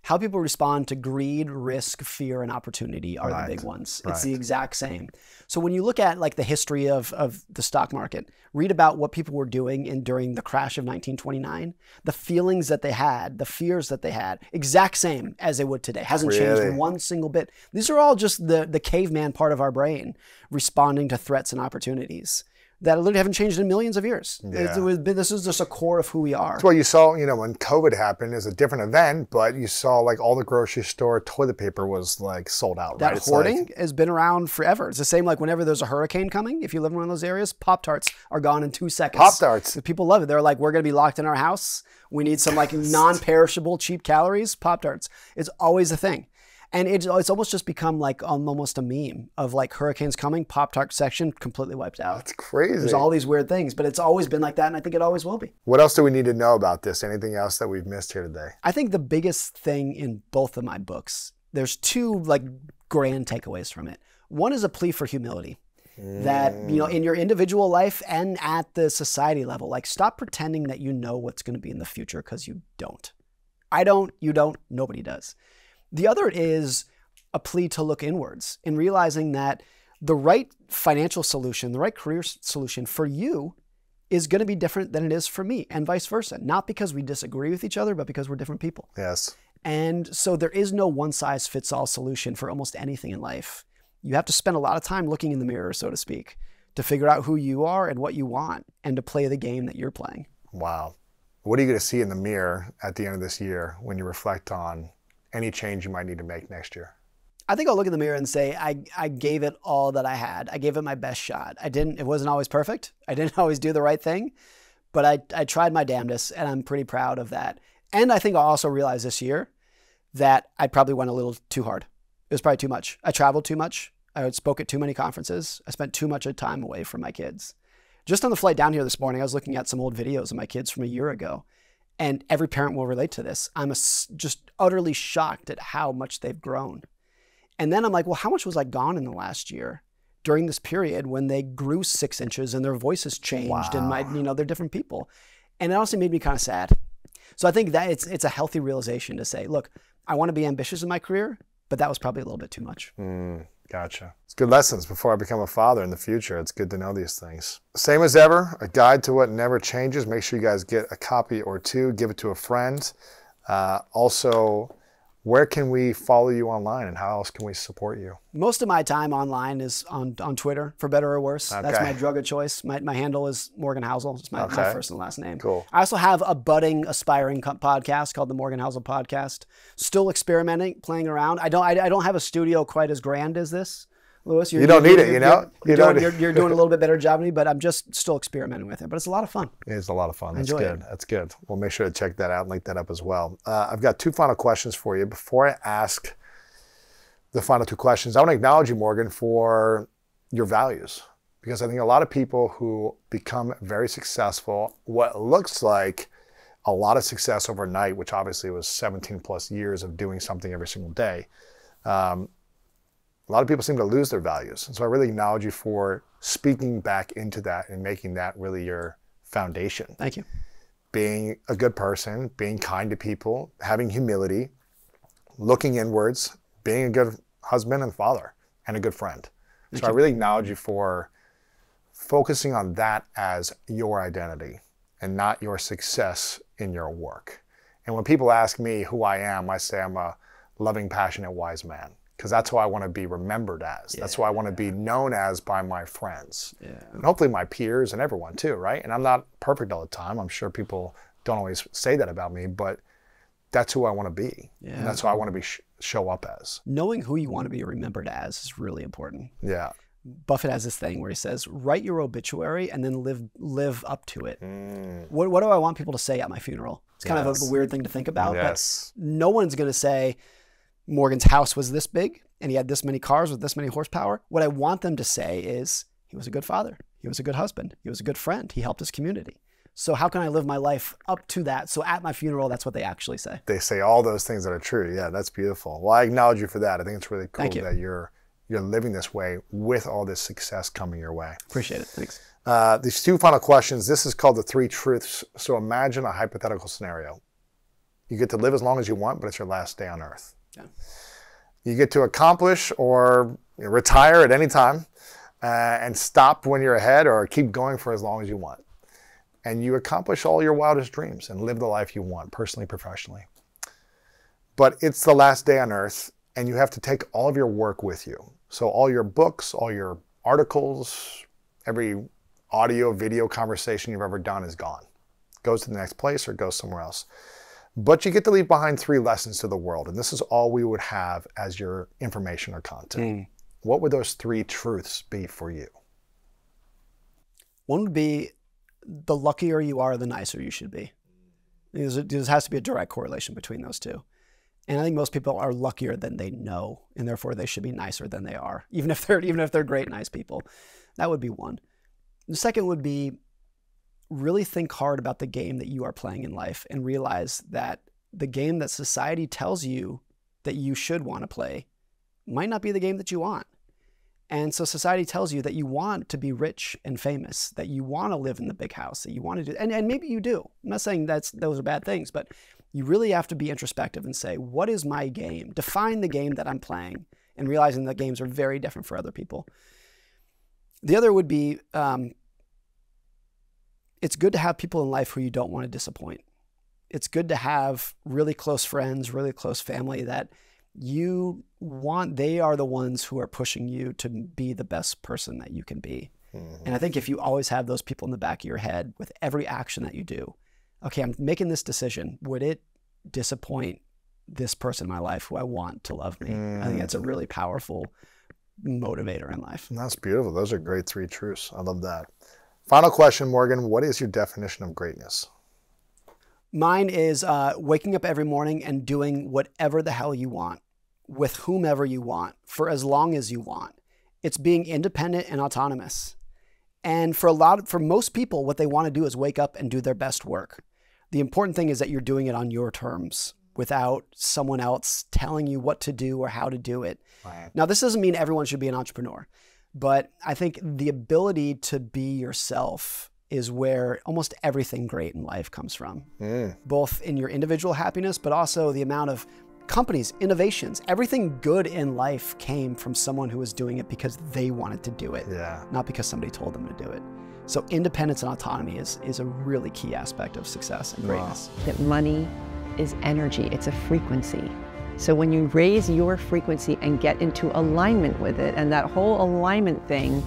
How people respond to greed, risk, fear, and opportunity are right. the big ones. Right. It's the exact same. So when you look at like the history of, of the stock market, read about what people were doing in, during the crash of nineteen twenty-nine, the feelings that they had, the fears that they had, exact same as they would today. Hasn't really? changed in one single bit. These are all just the, the caveman part of our brain responding to threats and opportunities that literally haven't changed in millions of years. Yeah. It, it, this is just a core of who we are. That's what you saw, you know, when COVID happened, is a different event, but you saw like all the grocery store toilet paper was like sold out. That right? hoarding like, has been around forever. It's the same like whenever there's a hurricane coming, if you live in one of those areas, Pop-Tarts are gone in two seconds. Pop-Tarts. People love it. They're like, we're gonna be locked in our house. We need some like non-perishable cheap calories. Pop-Tarts. It's always a thing. And it's, it's almost just become like um, almost a meme of like hurricanes coming, Pop-Tart section completely wiped out. That's crazy. There's all these weird things, but it's always been like that, and I think it always will be. What else do we need to know about this? Anything else that we've missed here today? I think the biggest thing in both of my books, there's two like grand takeaways from it. One is a plea for humility. Mm. That, you know, in your individual life and at the society level, like stop pretending that you know what's going to be in the future because you don't. I don't, you don't, nobody does. The other is a plea to look inwards and realizing that the right financial solution, the right career solution for you is going to be different than it is for me and vice versa. Not because we disagree with each other, but because we're different people. Yes. And so there is no one size fits all solution for almost anything in life. You have to spend a lot of time looking in the mirror, so to speak, to figure out who you are and what you want and to play the game that you're playing. Wow. What are you going to see in the mirror at the end of this year when you reflect on any change you might need to make next year? I think I'll look in the mirror and say, I, I gave it all that I had. I gave it my best shot. I didn't, it wasn't always perfect. I didn't always do the right thing, but I, I tried my damnedest, and I'm pretty proud of that. And I think I also realized this year that I probably went a little too hard. It was probably too much. I traveled too much. I spoke at too many conferences. I spent too much time away from my kids. Just on the flight down here this morning, I was looking at some old videos of my kids from a year ago. And every parent will relate to this. I'm a, just utterly shocked at how much they've grown. And then I'm like, well, how much was I gone in the last year during this period when they grew six inches and their voices changed wow. and my, you know, they're different people. And it also made me kind of sad. So I think that it's, it's a healthy realization to say, look, I want to be ambitious in my career, but that was probably a little bit too much. Mm, gotcha. It's good lessons before I become a father in the future. It's good to know these things. Same as Ever, a guide to what never changes. Make sure you guys get a copy or two, give it to a friend. Uh, also, where can we follow you online, and how else can we support you? Most of my time online is on, on Twitter, for better or worse. Okay. That's my drug of choice. My, my handle is Morgan Housel. It's my, okay. my first and last name. Cool. I also have a budding, aspiring podcast called the Morgan Housel Podcast. Still experimenting, playing around. I don't, I, I don't have a studio quite as grand as this, Lewis. You're, you don't you're, need you're, it, you know? You're, you're, you doing, you're, you're doing a little bit better job than me, but I'm just still experimenting with it. But it's a lot of fun. It is a lot of fun. That's Enjoy good. It. That's good. We'll make sure to check that out and link that up as well. Uh, I've got two final questions for you. Before I ask the final two questions, I want to acknowledge you, Morgan, for your values. Because I think a lot of people who become very successful, what looks like a lot of success overnight, which obviously was seventeen plus years of doing something every single day, um, a lot of people seem to lose their values. And so I really acknowledge you for speaking back into that and making that really your foundation. Thank you. Being a good person, being kind to people, having humility, looking inwards, being a good husband and father, and a good friend. Thank so you. I really acknowledge you for focusing on that as your identity and not your success in your work. And when people ask me who I am, I say I'm a loving, passionate, wise man. Because that's who I want to be remembered as. Yeah, that's who I want to be known as by my friends. Yeah. And hopefully my peers and everyone too, right? And I'm not perfect all the time. I'm sure people don't always say that about me, but that's who I want to be. Yeah. And that's who I want to be sh show up as. Knowing who you want to be remembered as is really important. Yeah. Buffett has this thing where he says, write your obituary and then live live up to it. Mm. What, what do I want people to say at my funeral? It's kind yes. of a weird thing to think about, yes. but no one's going to say, Morgan's house was this big and he had this many cars with this many horsepower. What I want them to say is he was a good father. He was a good husband. He was a good friend. He helped his community. So how can I live my life up to that? So at my funeral, that's what they actually say. They say all those things that are true. Yeah, that's beautiful. Well, I acknowledge you for that. I think it's really cool you. that you're you're living this way with all this success coming your way. Appreciate it. Thanks. Uh, these two final questions. This is called the three truths. So imagine a hypothetical scenario. You get to live as long as you want, but it's your last day on earth. Yeah. You get to accomplish or retire at any time uh, and stop when you're ahead or keep going for as long as you want. And you accomplish all your wildest dreams and live the life you want, personally, professionally. But it's the last day on earth and you have to take all of your work with you. So all your books, all your articles, every audio, video conversation you've ever done is gone. Goes to the next place or goes somewhere else. But you get to leave behind three lessons to the world, and this is all we would have as your information or content. Mm. What would those three truths be for you? One would be, the luckier you are, the nicer you should be. There's a, there has to be a direct correlation between those two. And I think most people are luckier than they know, and therefore they should be nicer than they are, even if they're, even if they're great, nice people. That would be one. The second would be, really think hard about the game that you are playing in life and realize that the game that society tells you that you should want to play might not be the game that you want. And so society tells you that you want to be rich and famous, that you want to live in the big house, that you want to do, and, and maybe you do. I'm not saying that's those are bad things, but you really have to be introspective and say, what is my game? Define the game that I'm playing and realizing that games are very different for other people. The other would be, um, it's good to have people in life who you don't want to disappoint. It's good to have really close friends, really close family that you want, they are the ones who are pushing you to be the best person that you can be. Mm-hmm. And I think if you always have those people in the back of your head with every action that you do, okay, I'm making this decision, would it disappoint this person in my life who I want to love me. Mm. I think that's a really powerful motivator in life. That's beautiful. Those are great three truths. I love that. Final question, Morgan. What is your definition of greatness? Mine is uh, waking up every morning and doing whatever the hell you want, with whomever you want, for as long as you want. It's being independent and autonomous. And for a lot of, for most people, what they want to do is wake up and do their best work. The important thing is that you're doing it on your terms, without someone else telling you what to do or how to do it. Wow. Now, this doesn't mean everyone should be an entrepreneur, but I think the ability to be yourself is where almost everything great in life comes from, mm. both in your individual happiness, but also the amount of companies, innovations, everything good in life came from someone who was doing it because they wanted to do it, yeah. not because somebody told them to do it. So independence and autonomy is, is a really key aspect of success and greatness. Wow. That money is energy, it's a frequency. So when you raise your frequency and get into alignment with it, and that whole alignment thing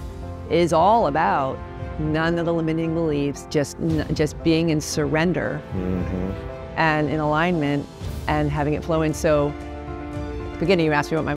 is all about none of the limiting beliefs, just just being in surrender mm-hmm. and in alignment and having it flow in. So at the beginning you asked me what my